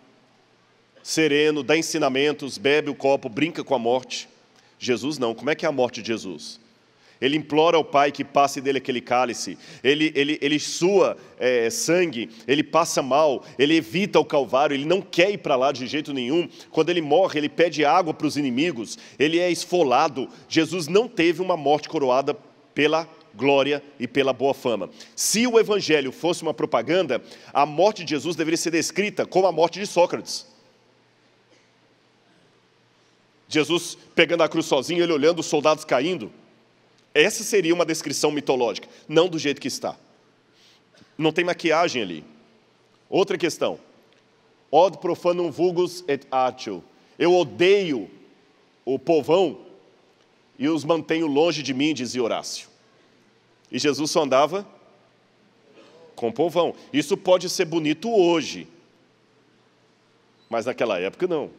sereno, dá ensinamentos, bebe o copo, brinca com a morte. Jesus não. Como é que é a morte de Jesus? Ele implora ao Pai que passe dele aquele cálice, ele sua sangue, ele passa mal, ele evita o Calvário, ele não quer ir para lá de jeito nenhum. Quando ele morre, ele pede água para os inimigos, ele é esfolado. Jesus não teve uma morte coroada pela glória e pela boa fama. Se o evangelho fosse uma propaganda, a morte de Jesus deveria ser descrita como a morte de Sócrates. Jesus pegando a cruz sozinho, ele olhando os soldados caindo. Essa seria uma descrição mitológica, não do jeito que está. Não tem maquiagem ali. Outra questão. Od profanum vulgus et artio. Eu odeio o povão e os mantenho longe de mim, dizia Horácio. E Jesus só andava com o povão. Isso pode ser bonito hoje, mas naquela época não.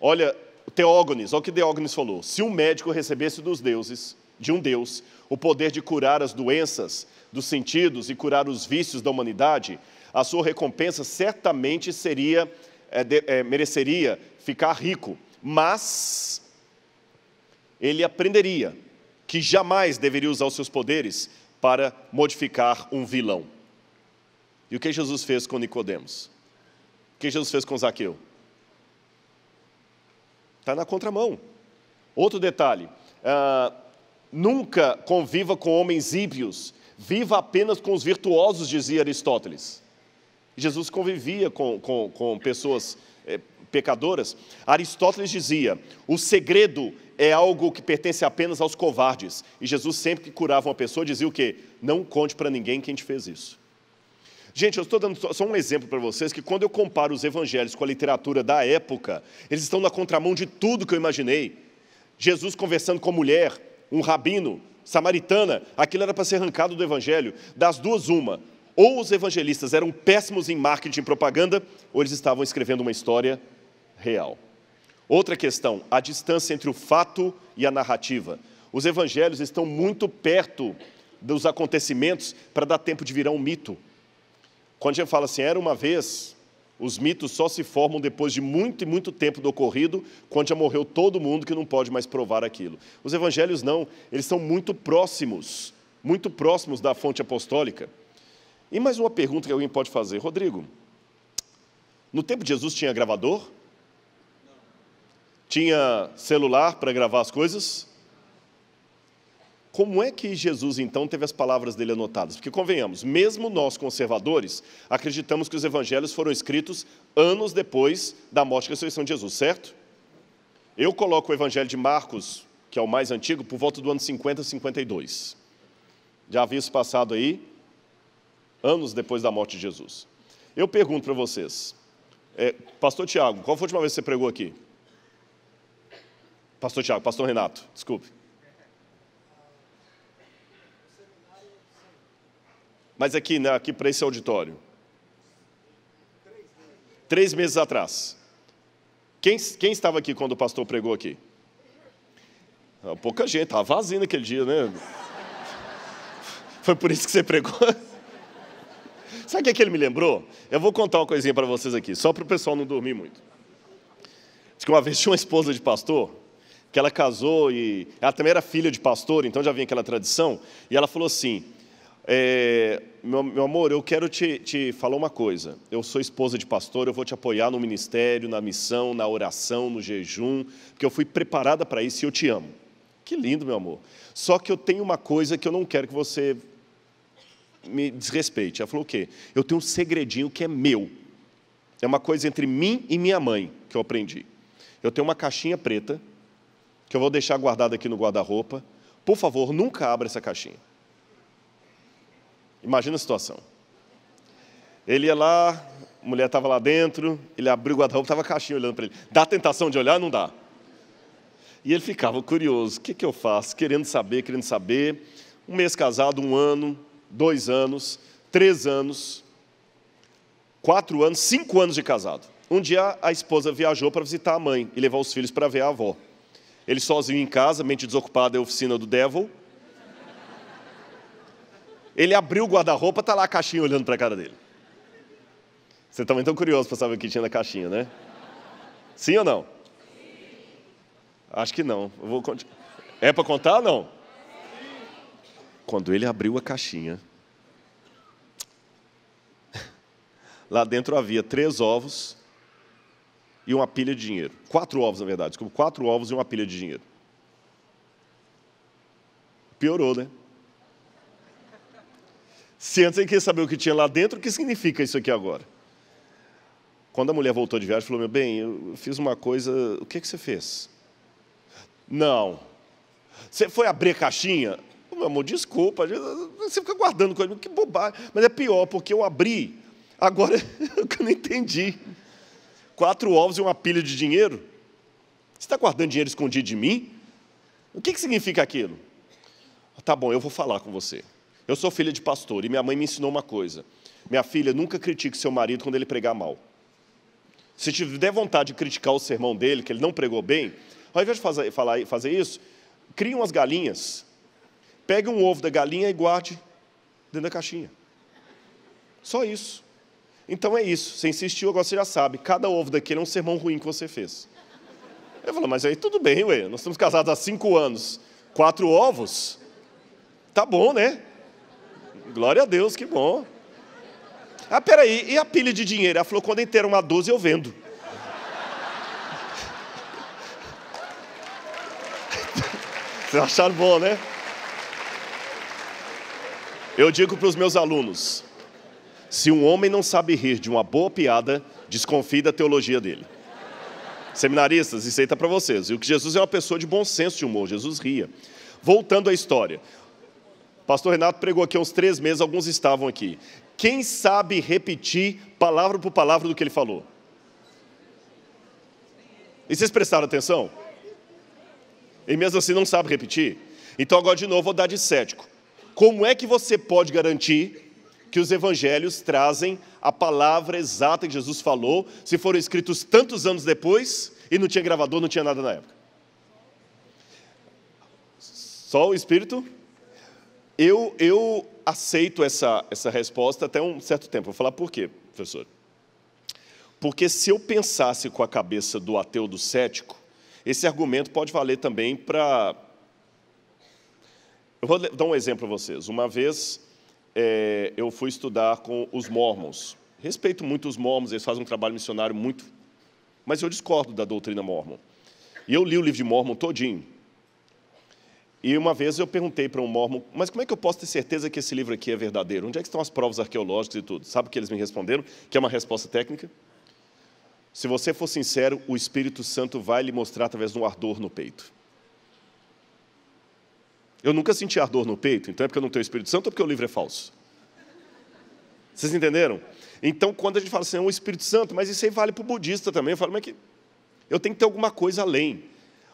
Olha, Teógenes, olha o que Teógenes falou. Se um médico recebesse dos deuses... de um Deus, o poder de curar as doenças dos sentidos e curar os vícios da humanidade, a sua recompensa certamente seria, mereceria ficar rico, mas ele aprenderia que jamais deveria usar os seus poderes para modificar um vilão. E o que Jesus fez com Nicodemos? O que Jesus fez com Zaqueu? Está na contramão. Outro detalhe, nunca conviva com homens ímpios, viva apenas com os virtuosos, dizia Aristóteles. Jesus convivia com pessoas pecadoras. Aristóteles dizia, o segredo é algo que pertence apenas aos covardes. E Jesus sempre que curava uma pessoa dizia o quê? Não conte para ninguém quem te fez isso. Gente, eu estou dando só um exemplo para vocês, que quando eu comparo os evangelhos com a literatura da época, eles estão na contramão de tudo que eu imaginei. Jesus conversando com a mulher, um rabino, samaritana, aquilo era para ser arrancado do evangelho. Das duas, uma, Ou os evangelistas eram péssimos em marketing e propaganda, ou eles estavam escrevendo uma história real. Outra questão, a distância entre o fato e a narrativa. Os evangelhos estão muito perto dos acontecimentos para dar tempo de virar um mito. Quando a gente fala assim, era uma vez, os mitos só se formam depois de muito e muito tempo do ocorrido, quando já morreu todo mundo que não pode mais provar aquilo. Os evangelhos não, eles são muito próximos da fonte apostólica. E mais uma pergunta que alguém pode fazer. Rodrigo, no tempo de Jesus tinha gravador? Não. Tinha celular para gravar as coisas? Como é que Jesus, então, teve as palavras dele anotadas? Porque, convenhamos, mesmo nós conservadores, acreditamos que os evangelhos foram escritos anos depois da morte e ressurreição de Jesus, certo? Eu coloco o evangelho de Marcos, que é o mais antigo, por volta do ano 50, 52. Já havia isso passado aí, anos depois da morte de Jesus. Eu pergunto para vocês, pastor Tiago, qual foi a última vez que você pregou aqui? Pastor Tiago, pastor Renato, desculpe. Mas aqui, né, aqui para esse auditório. 3 meses atrás. Quem estava aqui quando o pastor pregou aqui? Pouca gente, estava vazio naquele dia, né? Foi por isso que você pregou? Sabe o que é que ele me lembrou? Eu vou contar uma coisinha para vocês aqui, só para o pessoal não dormir muito. Diz que uma vez tinha uma esposa de pastor, que ela casou e... Ela também era filha de pastor, então já vinha aquela tradição. E ela falou assim... meu amor, eu quero te falar uma coisa. Eu sou esposa de pastor, eu vou te apoiar no ministério, na missão, na oração, no jejum, porque eu fui preparada para isso e eu te amo. Que lindo, meu amor. Só que eu tenho uma coisa que eu não quero que você me desrespeite. Ela falou o quê? Eu tenho um segredinho que é meu. É uma coisa entre mim e minha mãe que eu aprendi. Eu tenho uma caixinha preta que eu vou deixar guardada aqui no guarda-roupa. Por favor, nunca abra essa caixinha. Imagina a situação. Ele ia lá, a mulher estava lá dentro, ele abriu o guarda-roupa, estava a caixinha olhando para ele. Dá a tentação de olhar? Não dá. E ele ficava curioso, o que eu faço? Querendo saber. Um mês casado, 1 ano, 2 anos, 3 anos, 4 anos, 5 anos de casado. Um dia a esposa viajou para visitar a mãe e levar os filhos para ver a avó. Ele sozinho em casa, mente desocupada, é a oficina do Devil. Ele abriu o guarda-roupa, está lá a caixinha olhando para a cara dele. Você também tão curioso para saber o que tinha na caixinha, né? Sim ou não? Sim. Acho que não. Eu vou... É para contar ou não? Sim. Quando ele abriu a caixinha, lá dentro havia 3 ovos e uma pilha de dinheiro. 4 ovos, na verdade. Desculpa, 4 ovos e uma pilha de dinheiro. Piorou, né? Se antes ele queria saber o que tinha lá dentro, o que significa isso aqui agora? Quando a mulher voltou de viagem, falou, meu bem, eu fiz uma coisa, o que é que você fez? Não. Você foi abrir a caixinha? Meu amor, desculpa, você fica guardando coisa, que bobagem. Mas é pior, porque eu abri, agora eu não entendi. 4 ovos e uma pilha de dinheiro? Você está guardando dinheiro escondido de mim? O que é que significa aquilo? Tá bom, eu vou falar com você. Eu sou filha de pastor e minha mãe me ensinou uma coisa. Minha filha, nunca critique seu marido quando ele pregar mal. Se tiver vontade de criticar o sermão dele, que ele não pregou bem, ao invés de fazer isso, crie umas galinhas, pegue um ovo da galinha e guarde dentro da caixinha. Só isso. Então é isso. Você insistiu, agora você já sabe. Cada ovo daquele é um sermão ruim que você fez. Eu falo, mas aí tudo bem, ué. Nós estamos casados há 5 anos. 4 ovos? Tá bom, né? Glória a Deus, que bom. Ah, peraí, e a pilha de dinheiro? Ela falou, quando inteira uma 12 eu vendo. Vocês acharam bom, né? Eu digo para os meus alunos, se um homem não sabe rir de uma boa piada, desconfie da teologia dele. Seminaristas, isso aí está para vocês. E o que Jesus é uma pessoa de bom senso de humor, Jesus ria. Voltando à história. Pastor Renato pregou aqui há uns 3 meses, alguns estavam aqui. Quem sabe repetir palavra por palavra do que ele falou? E vocês prestaram atenção? E mesmo assim não sabe repetir? Então agora de novo vou dar de cético. Como é que você pode garantir que os evangelhos trazem a palavra exata que Jesus falou, se foram escritos tantos anos depois e não tinha gravador, não tinha nada na época. Só o Espírito? Eu aceito essa resposta até um certo tempo. Vou falar por quê, professor. Porque se eu pensasse com a cabeça do ateu, do cético, esse argumento pode valer também para... Eu vou dar um exemplo para vocês. Uma vez eu fui estudar com os mormons. Respeito muito os mormons, eles fazem um trabalho missionário muito... Mas eu discordo da doutrina mormon. E eu li o livro de Mormon todinho. E uma vez eu perguntei para um mormon, mas como é que eu posso ter certeza que esse livro aqui é verdadeiro? Onde é que estão as provas arqueológicas e tudo? Sabe o que eles me responderam? Que é uma resposta técnica. Se você for sincero, o Espírito Santo vai lhe mostrar através de um ardor no peito. Eu nunca senti ardor no peito, então é porque eu não tenho o Espírito Santo ou porque o livro é falso? Vocês entenderam? Então, quando a gente fala assim, é um Espírito Santo, mas isso aí vale para o budista também. Eu falo, mas que eu tenho que ter alguma coisa além.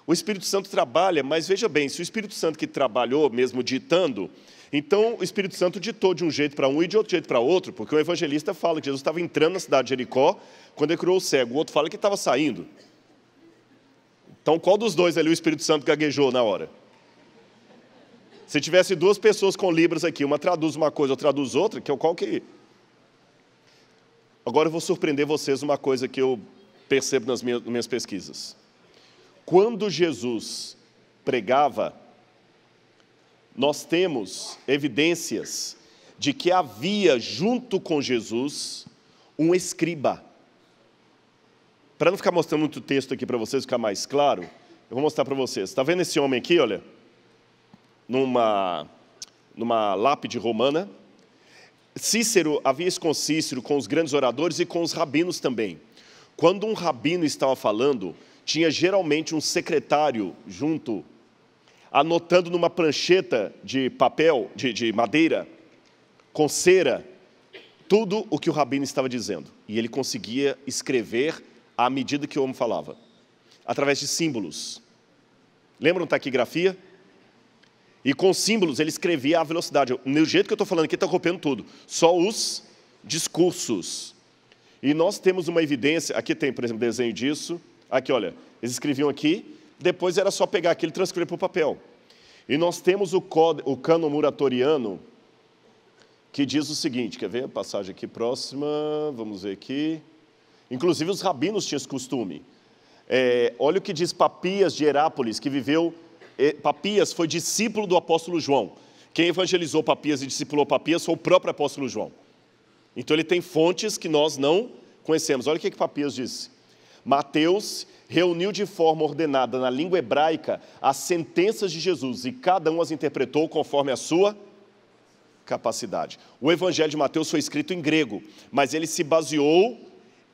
O Espírito Santo trabalha, mas veja bem, se o Espírito Santo que trabalhou mesmo ditando, então o Espírito Santo ditou de um jeito para um e de outro jeito para outro, porque o evangelista fala que Jesus estava entrando na cidade de Jericó quando ele curou o cego, o outro fala que estava saindo. Então, qual dos dois ali o Espírito Santo gaguejou na hora? Se tivesse duas pessoas com libras aqui, uma traduz uma coisa, outra traduz outra, que é o qual que... Agora eu vou surpreender vocês uma coisa que eu percebo nas minhas pesquisas. Quando Jesus pregava, nós temos evidências de que havia, junto com Jesus, um escriba. Para não ficar mostrando muito texto aqui para vocês, ficar mais claro, eu vou mostrar para vocês. Está vendo esse homem aqui, olha? Numa lápide romana. Cícero havia isso com Cícero, com os grandes oradores e com os rabinos também. Quando um rabino estava falando... tinha geralmente um secretário junto, anotando numa prancheta de papel, de madeira, com cera, tudo o que o rabino estava dizendo. E ele conseguia escrever à medida que o homem falava, através de símbolos. Lembram da taquigrafia? E com símbolos ele escrevia à velocidade. No jeito que eu estou falando aqui, está copiando tudo, só os discursos. E nós temos uma evidência, aqui tem, por exemplo, desenho disso. Aqui, olha, eles escreviam aqui, depois era só pegar aquilo e transcrever para o papel. E nós temos o cânon muratoriano, que diz o seguinte, quer ver a passagem aqui próxima, vamos ver aqui. Inclusive os rabinos tinham esse costume. Olha o que diz Papias de Herápolis, que viveu... Papias foi discípulo do apóstolo João. Quem evangelizou Papias e discipulou Papias foi o próprio apóstolo João. Então ele tem fontes que nós não conhecemos. Olha o que Papias disse. Mateus reuniu de forma ordenada na língua hebraica as sentenças de Jesus e cada um as interpretou conforme a sua capacidade. O evangelho de Mateus foi escrito em grego, mas ele se baseou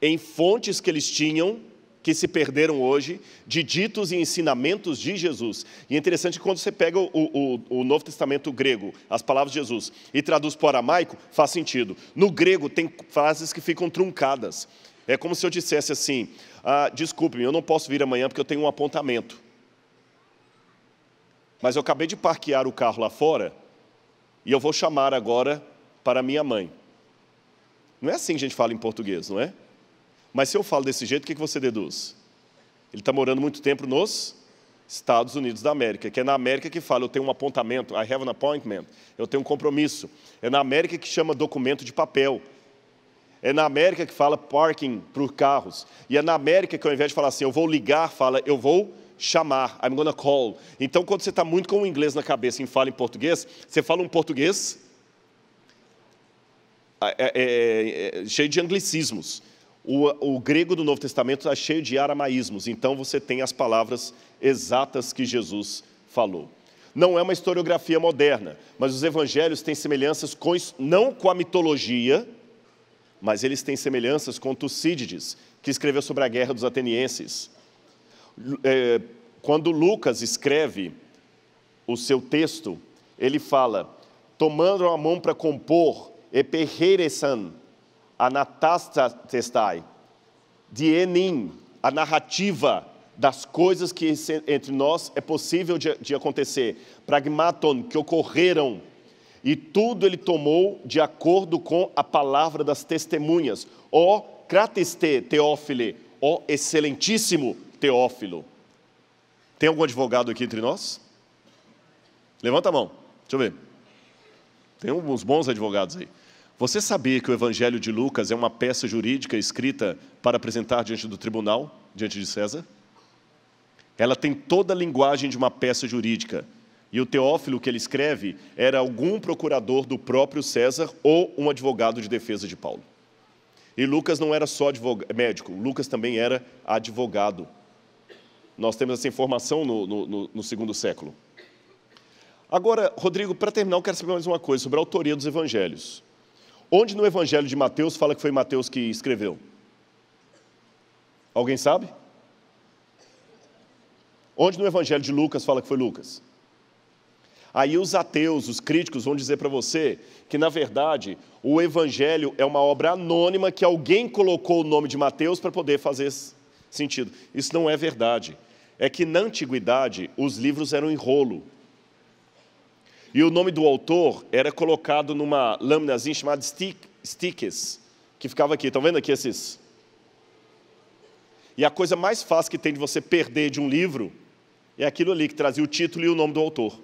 em fontes que eles tinham, que se perderam hoje, de ditos e ensinamentos de Jesus. E é interessante quando você pega o Novo Testamento grego, as palavras de Jesus, e traduz para o aramaico, faz sentido. No grego tem frases que ficam truncadas. É como se eu dissesse assim, desculpe-me, eu não posso vir amanhã porque eu tenho um apontamento. Mas eu acabei de parquear o carro lá fora e eu vou chamar agora para minha mãe. Não é assim que a gente fala em português, não é? Mas se eu falo desse jeito, o que você deduz? Ele está morando muito tempo nos Estados Unidos da América, que é na América que fala, eu tenho um apontamento, I have an appointment, eu tenho um compromisso. É na América que chama documento de papel. É na América que fala parking para os carros. E é na América que ao invés de falar assim, eu vou ligar, fala, eu vou chamar, I'm gonna call. Então, quando você está muito com o inglês na cabeça e fala em português, você fala um português cheio de anglicismos. O grego do Novo Testamento está cheio de aramaísmos. Então, você tem as palavras exatas que Jesus falou. Não é uma historiografia moderna, mas os evangelhos têm semelhanças não com a mitologia, mas eles têm semelhanças com Tucídides, que escreveu sobre a guerra dos atenienses. Quando Lucas escreve o seu texto, ele fala, tomando a mão para compor, eperreiresan, anatastastai, dienim, a narrativa das coisas que entre nós é possível de acontecer, pragmaton, que ocorreram. E tudo ele tomou de acordo com a palavra das testemunhas. Ó crateste Teófile, ó excelentíssimo Teófilo. Tem algum advogado aqui entre nós? Levanta a mão, deixa eu ver. Tem uns bons advogados aí. Você sabia que o Evangelho de Lucas é uma peça jurídica escrita para apresentar diante do tribunal, diante de César? Ela tem toda a linguagem de uma peça jurídica. E o Teófilo que ele escreve era algum procurador do próprio César ou um advogado de defesa de Paulo. E Lucas não era só médico, Lucas também era advogado. Nós temos essa informação no segundo século. Agora, Rodrigo, para terminar, eu quero saber mais uma coisa sobre a autoria dos evangelhos. Onde no evangelho de Mateus fala que foi Mateus que escreveu? Alguém sabe? Onde no evangelho de Lucas fala que foi Lucas? Aí os ateus, os críticos vão dizer para você que, na verdade, o evangelho é uma obra anônima que alguém colocou o nome de Mateus para poder fazer sentido. Isso não é verdade. É que na antiguidade os livros eram em rolo. E o nome do autor era colocado numa lâminazinha chamada stickers, que ficava aqui. Estão vendo aqui esses? E a coisa mais fácil que tem de você perder de um livro é aquilo ali que trazia o título e o nome do autor.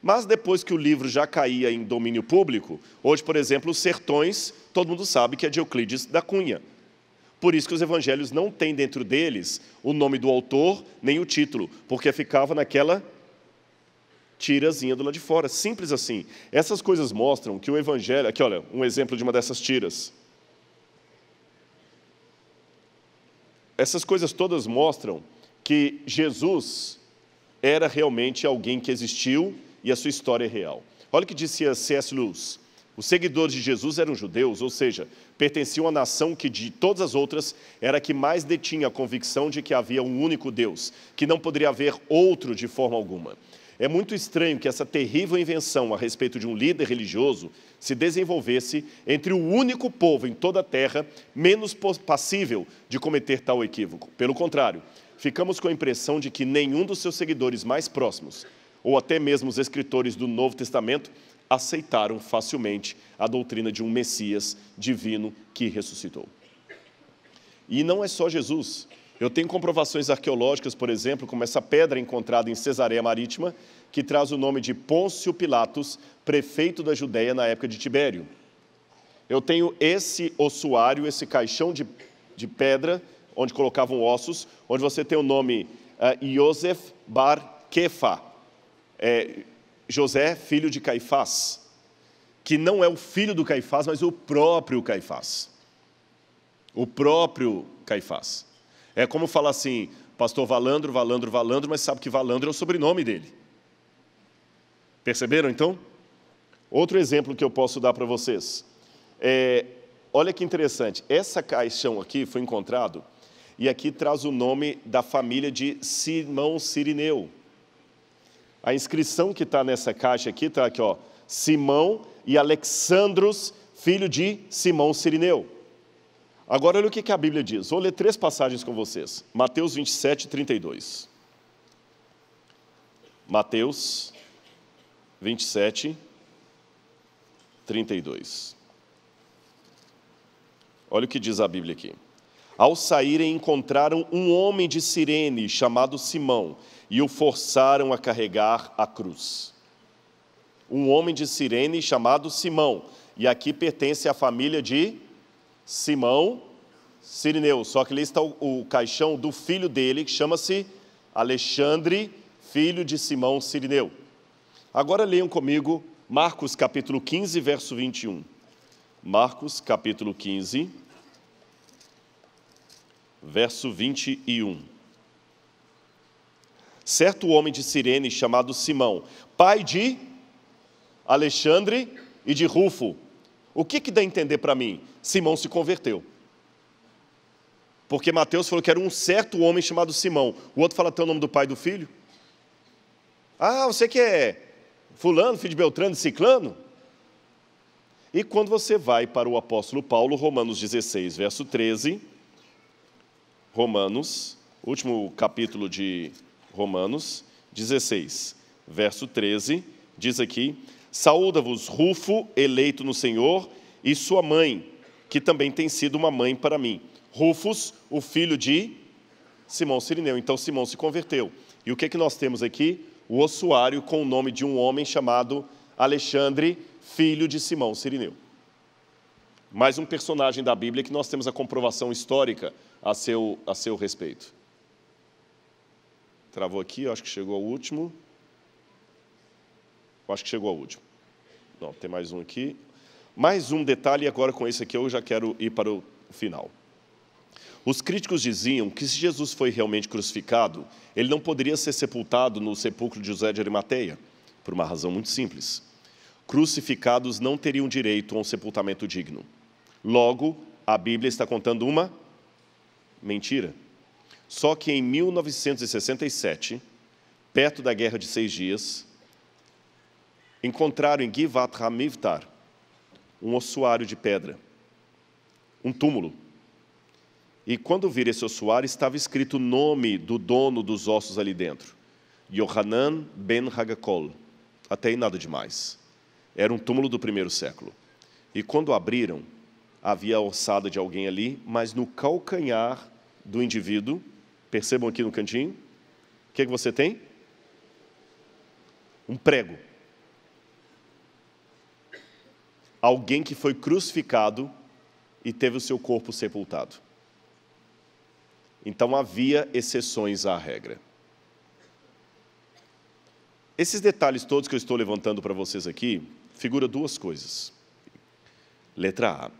Mas depois que o livro já caía em domínio público, hoje, por exemplo, os Sertões, todo mundo sabe que é de Euclides da Cunha. Por isso que os evangelhos não têm dentro deles o nome do autor nem o título, porque ficava naquela tirazinha do lado de fora, simples assim. Essas coisas mostram que o evangelho... Aqui, olha, um exemplo de uma dessas tiras. Essas coisas todas mostram que Jesus era realmente alguém que existiu, e a sua história é real. Olha o que disse C.S. Lewis. Os seguidores de Jesus eram judeus, ou seja, pertenciam à nação que, de todas as outras, era a que mais detinha a convicção de que havia um único Deus, que não poderia haver outro de forma alguma. É muito estranho que essa terrível invenção a respeito de um líder religioso se desenvolvesse entre o único povo em toda a terra menos passível de cometer tal equívoco. Pelo contrário, ficamos com a impressão de que nenhum dos seus seguidores mais próximos, ou até mesmo os escritores do Novo Testamento, aceitaram facilmente a doutrina de um Messias divino que ressuscitou. E não é só Jesus. Eu tenho comprovações arqueológicas, por exemplo, como essa pedra encontrada em Cesareia Marítima, que traz o nome de Pôncio Pilatos, prefeito da Judéia na época de Tibério. Eu tenho esse ossuário, esse caixão de pedra, onde colocavam ossos, onde você tem o nome Yosef Bar Kefa. José, filho de Caifás, que não é o filho do Caifás, mas o próprio Caifás. O próprio Caifás. É como falar assim, pastor Valandro, Valandro, Valandro, mas sabe que Valandro é o sobrenome dele. Perceberam, então? Outro exemplo que eu posso dar para vocês. Olha que interessante, essa caixão aqui foi encontrado, e aqui traz o nome da família de Simão Cirineu. A inscrição que está nessa caixa aqui, está aqui, ó, Simão e Alexandros, filho de Simão Cirineu. Agora, olha o que a Bíblia diz. Vou ler 3 passagens com vocês. Mateus 27, 32. Mateus 27, 32. Olha o que diz a Bíblia aqui. Ao saírem, encontraram um homem de Cirene, chamado Simão, e o forçaram a carregar a cruz. Um homem de Cirene chamado Simão, e aqui pertence à família de Simão Cirineu, só que ali está o caixão do filho dele, que chama-se Alexandre, filho de Simão Cirineu. Agora leiam comigo Marcos capítulo 15, verso 21. Marcos capítulo 15, verso 21. Certo homem de Cirene, chamado Simão, pai de Alexandre e de Rufo. O que dá a entender para mim? Simão se converteu. Porque Mateus falou que era um certo homem chamado Simão. O outro fala até o nome do pai e do filho. Ah, você que é fulano, filho de Beltrano e Ciclano? E quando você vai para o apóstolo Paulo, Romanos 16, verso 13. Romanos, último capítulo de Romanos 16, verso 13, diz aqui: Saúda-vos Rufo, eleito no Senhor, e sua mãe, que também tem sido uma mãe para mim. Rufus, o filho de Simão Cirineu. Então, Simão se converteu. E o que é que nós temos aqui? O ossuário com o nome de um homem chamado Alexandre, filho de Simão Cirineu. Mais um personagem da Bíblia que nós temos a comprovação histórica a seu respeito. Travou aqui, acho que chegou ao último. Acho que chegou ao último. Não, tem mais um aqui. Mais um detalhe, e agora com esse aqui eu já quero ir para o final. Os críticos diziam que se Jesus foi realmente crucificado, ele não poderia ser sepultado no sepulcro de José de Arimateia, por uma razão muito simples. Crucificados não teriam direito a um sepultamento digno. Logo, a Bíblia está contando uma mentira. Só que em 1967, perto da Guerra de 6 Dias, encontraram em Givat HaMivtar um ossuário de pedra, um túmulo. E quando viram esse ossuário, estava escrito o nome do dono dos ossos ali dentro, Yohanan ben Hagakol. Até aí nada demais. Era um túmulo do 1º século. E quando abriram, havia a ossada de alguém ali, mas no calcanhar do indivíduo, percebam aqui no cantinho, o que é que você tem? Um prego. Alguém que foi crucificado e teve o seu corpo sepultado. Então havia exceções à regra. Esses detalhes todos que eu estou levantando para vocês aqui, figura duas coisas. Letra A.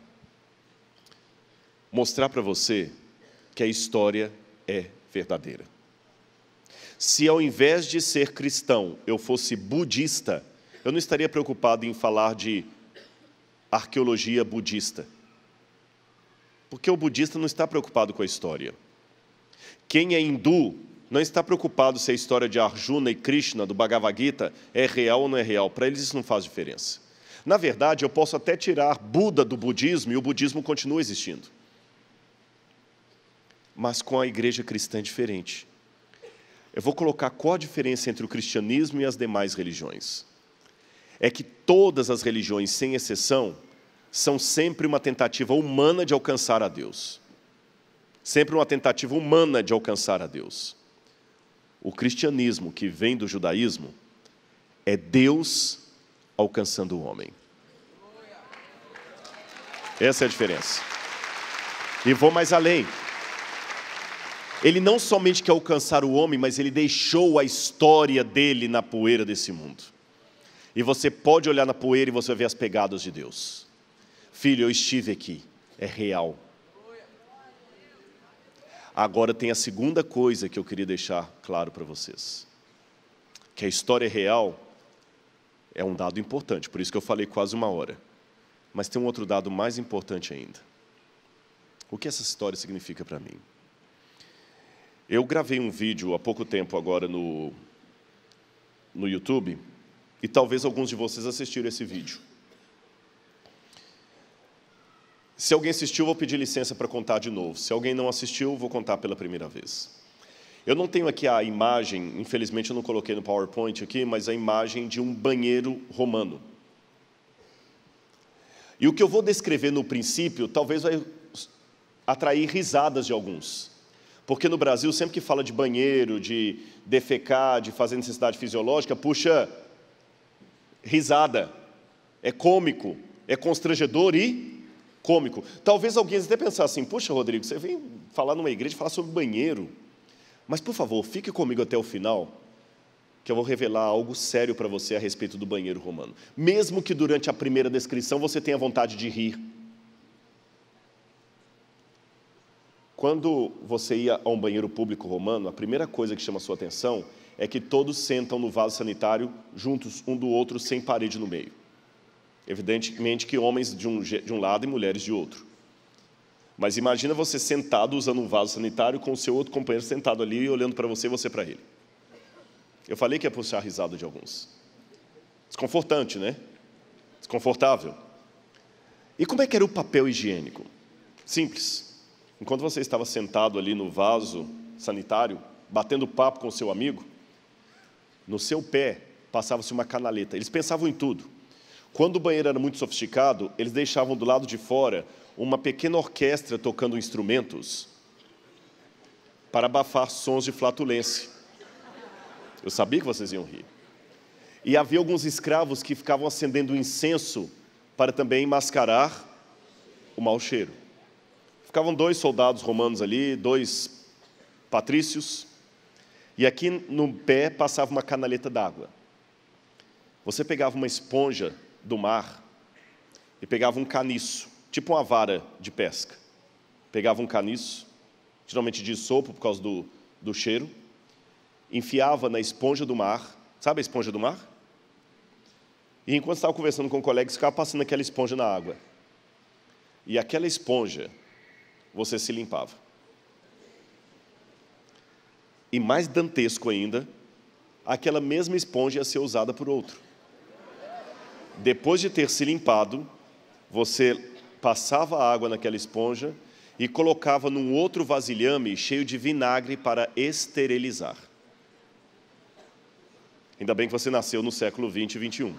Mostrar para você que a história é verdadeira. Se ao invés de ser cristão, eu fosse budista, eu não estaria preocupado em falar de arqueologia budista. Porque o budista não está preocupado com a história. Quem é hindu não está preocupado se a história de Arjuna e Krishna, do Bhagavad Gita, é real ou não é real. Para eles isso não faz diferença. Na verdade, eu posso até tirar Buda do budismo e o budismo continua existindo. Mas com a igreja cristã é diferente. Eu vou colocar qual a diferença entre o cristianismo e as demais religiões. É que todas as religiões, sem exceção, são sempre uma tentativa humana de alcançar a Deus. Sempre uma tentativa humana de alcançar a Deus. O cristianismo que vem do judaísmo é Deus alcançando o homem. Essa é a diferença. E vou mais além. Ele não somente quer alcançar o homem, mas ele deixou a história dele na poeira desse mundo. E você pode olhar na poeira e você vai ver as pegadas de Deus. Filho, eu estive aqui. É real. Agora tem a segunda coisa que eu queria deixar claro para vocês. Que a história real é um dado importante, por isso que eu falei quase uma hora. Mas tem um outro dado mais importante ainda. O que essa história significa para mim? Eu gravei um vídeo há pouco tempo agora no YouTube, e talvez alguns de vocês assistiram esse vídeo. Se alguém assistiu, vou pedir licença para contar de novo. Se alguém não assistiu, vou contar pela primeira vez. Eu não tenho aqui a imagem, infelizmente eu não coloquei no PowerPoint aqui, mas a imagem de um banheiro romano. E o que eu vou descrever no princípio, talvez vai atrair risadas de alguns. Porque no Brasil, sempre que fala de banheiro, de defecar, de fazer necessidade fisiológica, puxa, risada. É cômico, é constrangedor e cômico. Talvez alguém até pensasse assim, puxa, Rodrigo, você vem falar numa igreja, falar sobre banheiro. Mas, por favor, fique comigo até o final, que eu vou revelar algo sério para você a respeito do banheiro romano. Mesmo que durante a primeira descrição você tenha vontade de rir. Quando você ia a um banheiro público romano, a primeira coisa que chama a sua atenção é que todos sentam no vaso sanitário juntos, um do outro, sem parede no meio. Evidentemente que homens de um lado e mulheres de outro. Mas imagina você sentado usando um vaso sanitário com o seu outro companheiro sentado ali e olhando para você e você para ele. Eu falei que ia puxar a risada de alguns. Desconfortante, né? Desconfortável. E como é que era o papel higiênico? Simples. Enquanto você estava sentado ali no vaso sanitário, batendo papo com o seu amigo, no seu pé passava-se uma canaleta. Eles pensavam em tudo. Quando o banheiro era muito sofisticado, eles deixavam do lado de fora uma pequena orquestra tocando instrumentos para abafar sons de flatulência. Eu sabia que vocês iam rir. E havia alguns escravos que ficavam acendendo incenso para também mascarar o mau cheiro. Ficavam dois soldados romanos ali, dois patrícios, e aqui no pé passava uma canaleta d'água. Você pegava uma esponja do mar e pegava um caniço, tipo uma vara de pesca. Pegava um caniço, geralmente de sopo por causa do cheiro, enfiava na esponja do mar, sabe a esponja do mar? E enquanto estava conversando com colegas, ficava passando aquela esponja na água. E aquela esponja, você se limpava. E mais dantesco ainda, aquela mesma esponja ia ser usada por outro. Depois de ter se limpado, você passava a água naquela esponja e colocava num outro vasilhame cheio de vinagre para esterilizar. Ainda bem que você nasceu no século 20 e 21.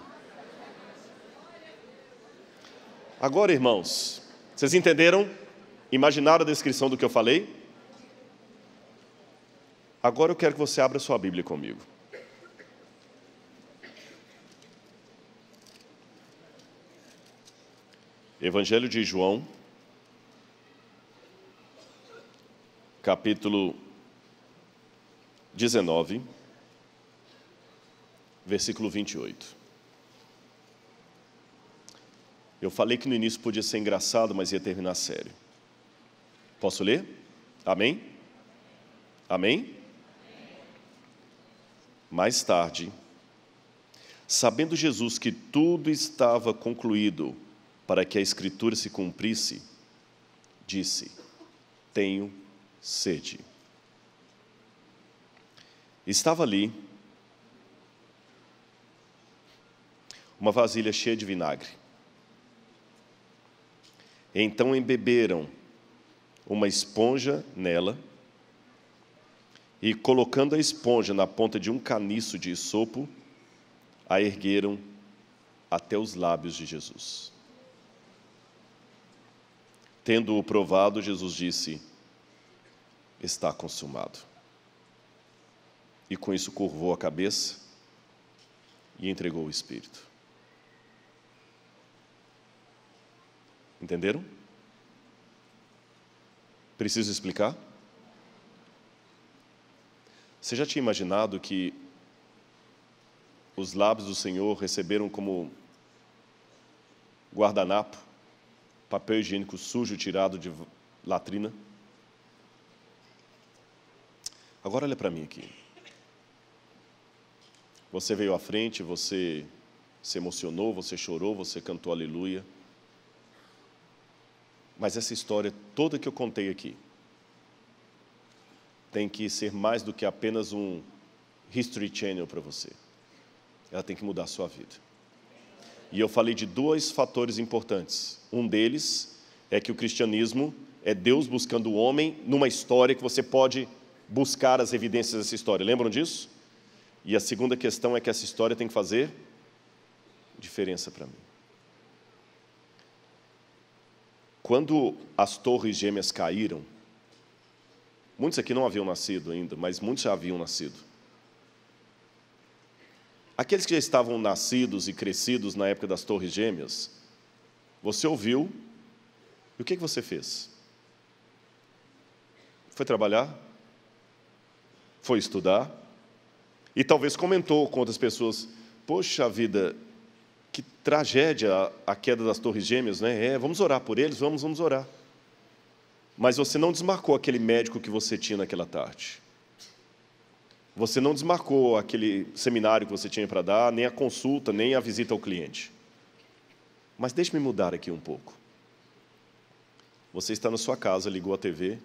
Agora, irmãos, vocês entenderam? Imaginaram a descrição do que eu falei? Agora eu quero que você abra sua Bíblia comigo. Evangelho de João, capítulo 19, versículo 28. Eu falei que no início podia ser engraçado, mas ia terminar sério. Posso ler? Amém? Amém? Mais tarde, sabendo Jesus que tudo estava concluído, para que a Escritura se cumprisse, disse: tenho sede. Estava ali uma vasilha cheia de vinagre. Então embeberam uma esponja nela e, colocando a esponja na ponta de um caniço de sopo, a ergueram até os lábios de Jesus. Tendo-o provado, Jesus disse: está consumado. E com isso curvou a cabeça e entregou o Espírito. Entenderam? Preciso explicar? Você já tinha imaginado que os lábios do Senhor receberam como guardanapo papel higiênico sujo tirado de latrina? Agora olha para mim aqui. Você veio à frente, você se emocionou, você chorou, você cantou aleluia. Mas essa história toda que eu contei aqui tem que ser mais do que apenas um History Channel para você. Ela tem que mudar a sua vida. E eu falei de dois fatores importantes. Um deles é que o cristianismo é Deus buscando o homem numa história que você pode buscar as evidências dessa história. Lembram disso? E a segunda questão é que essa história tem que fazer diferença para mim. Quando as torres gêmeas caíram, muitos aqui não haviam nascido ainda, mas muitos já haviam nascido. Aqueles que já estavam nascidos e crescidos na época das torres gêmeas, você ouviu, e o que você fez? Foi trabalhar? Foi estudar? E talvez comentou com outras pessoas: poxa vida, que tragédia a queda das torres gêmeas, né? Vamos orar por eles, vamos orar. Mas você não desmarcou aquele médico que você tinha naquela tarde. Você não desmarcou aquele seminário que você tinha para dar, nem a consulta, nem a visita ao cliente. Mas deixe-me mudar aqui um pouco. Você está na sua casa, ligou a TV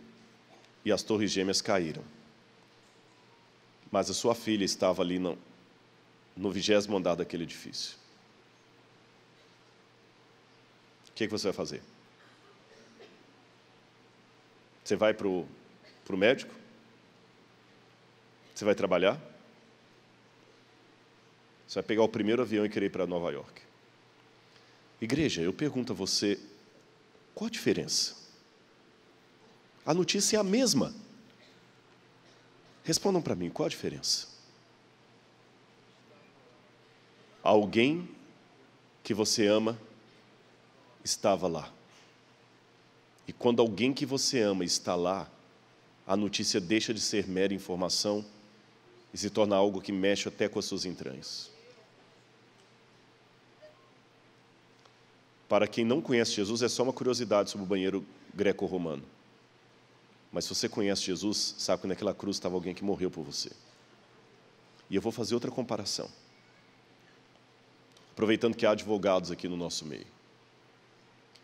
e as torres gêmeas caíram. Mas a sua filha estava ali no 20º andar daquele edifício. O que você vai fazer? Você vai para o médico? Você vai trabalhar? Você vai pegar o primeiro avião e querer ir para Nova York? Igreja, eu pergunto a você, qual a diferença? A notícia é a mesma. Respondam para mim, qual a diferença? Alguém que você ama estava lá. E quando alguém que você ama está lá, a notícia deixa de ser mera informação e se torna algo que mexe até com as suas entranhas. Para quem não conhece Jesus, é só uma curiosidade sobre o banheiro greco-romano. Mas se você conhece Jesus, sabe que naquela cruz estava alguém que morreu por você. E eu vou fazer outra comparação. Aproveitando que há advogados aqui no nosso meio.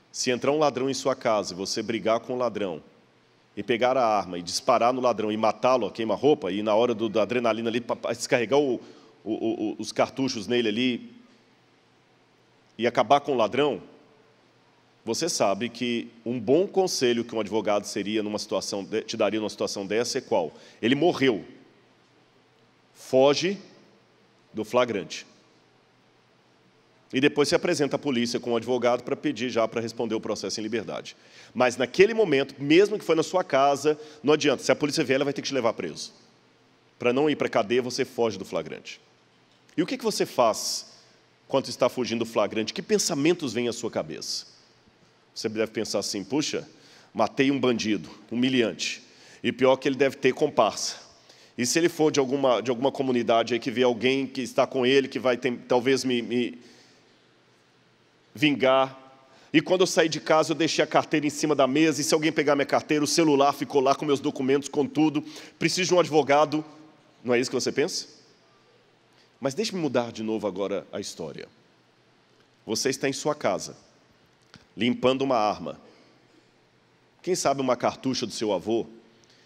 Se entrar um ladrão em sua casa e você brigar com o ladrão, e pegar a arma e disparar no ladrão e matá-lo, queima-roupa, e na hora da adrenalina ali, descarregar os cartuchos nele ali e acabar com o ladrão, você sabe que um bom conselho que um advogado te daria numa situação dessa é qual? Ele morreu. Foge do flagrante. E depois se apresenta à polícia com um advogado para pedir já para responder o processo em liberdade. Mas naquele momento, mesmo que foi na sua casa, não adianta. Se a polícia vier, ela vai ter que te levar preso. Para não ir para a cadeia, você foge do flagrante. E o que você faz quando está fugindo do flagrante? Que pensamentos vêm à sua cabeça? Você deve pensar assim, puxa, matei um bandido, humilhante, e pior que ele deve ter comparsa. E se ele for de alguma comunidade aí que vê alguém que está com ele, que vai talvez me vingar, e quando eu saí de casa eu deixei a carteira em cima da mesa, e se alguém pegar minha carteira, o celular ficou lá com meus documentos, com tudo, preciso de um advogado. Não é isso que você pensa? Mas deixe-me mudar de novo agora a história. Você está em sua casa, limpando uma arma, quem sabe uma cartucha do seu avô,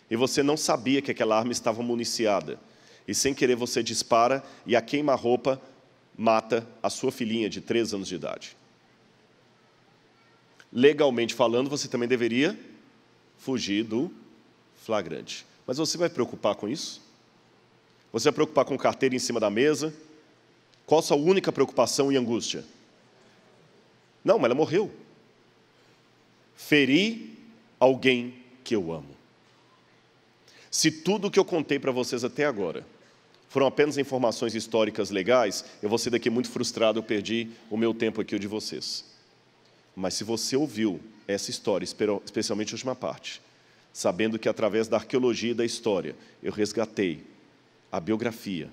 e você não sabia que aquela arma estava municiada, e sem querer você dispara e a queima-roupa mata a sua filhinha de 3 anos de idade. Legalmente falando, você também deveria fugir do flagrante. Mas você vai preocupar com isso? Você vai preocupar com carteira em cima da mesa? Qual a sua única preocupação e angústia? Não, mas ela morreu. Feri alguém que eu amo. Se tudo o que eu contei para vocês até agora foram apenas informações históricas legais, eu vou ser daqui muito frustrado, eu perdi o meu tempo aqui e o de vocês. Mas se você ouviu essa história, especialmente a última parte, sabendo que através da arqueologia e da história, eu resgatei a biografia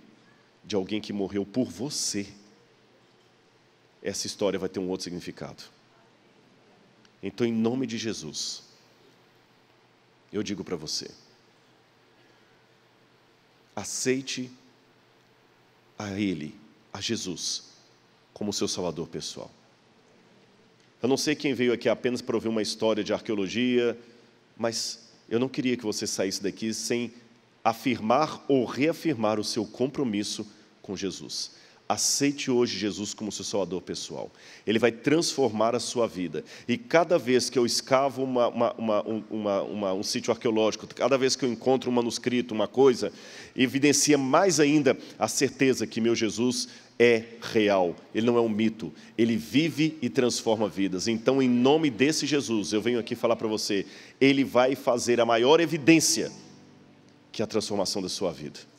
de alguém que morreu por você, essa história vai ter um outro significado. Então, em nome de Jesus, eu digo para você, aceite a Ele, a Jesus, como seu Salvador pessoal. Eu não sei quem veio aqui apenas para ouvir uma história de arqueologia, mas eu não queria que você saísse daqui sem afirmar ou reafirmar o seu compromisso com Jesus. Aceite hoje Jesus como seu Salvador pessoal. Ele vai transformar a sua vida. E cada vez que eu escavo um sítio arqueológico, cada vez que eu encontro um manuscrito, uma coisa, evidencia mais ainda a certeza que meu Jesus é real. Ele não é um mito. Ele vive e transforma vidas. Então, em nome desse Jesus, eu venho aqui falar para você, ele vai fazer a maior evidência que é a transformação da sua vida.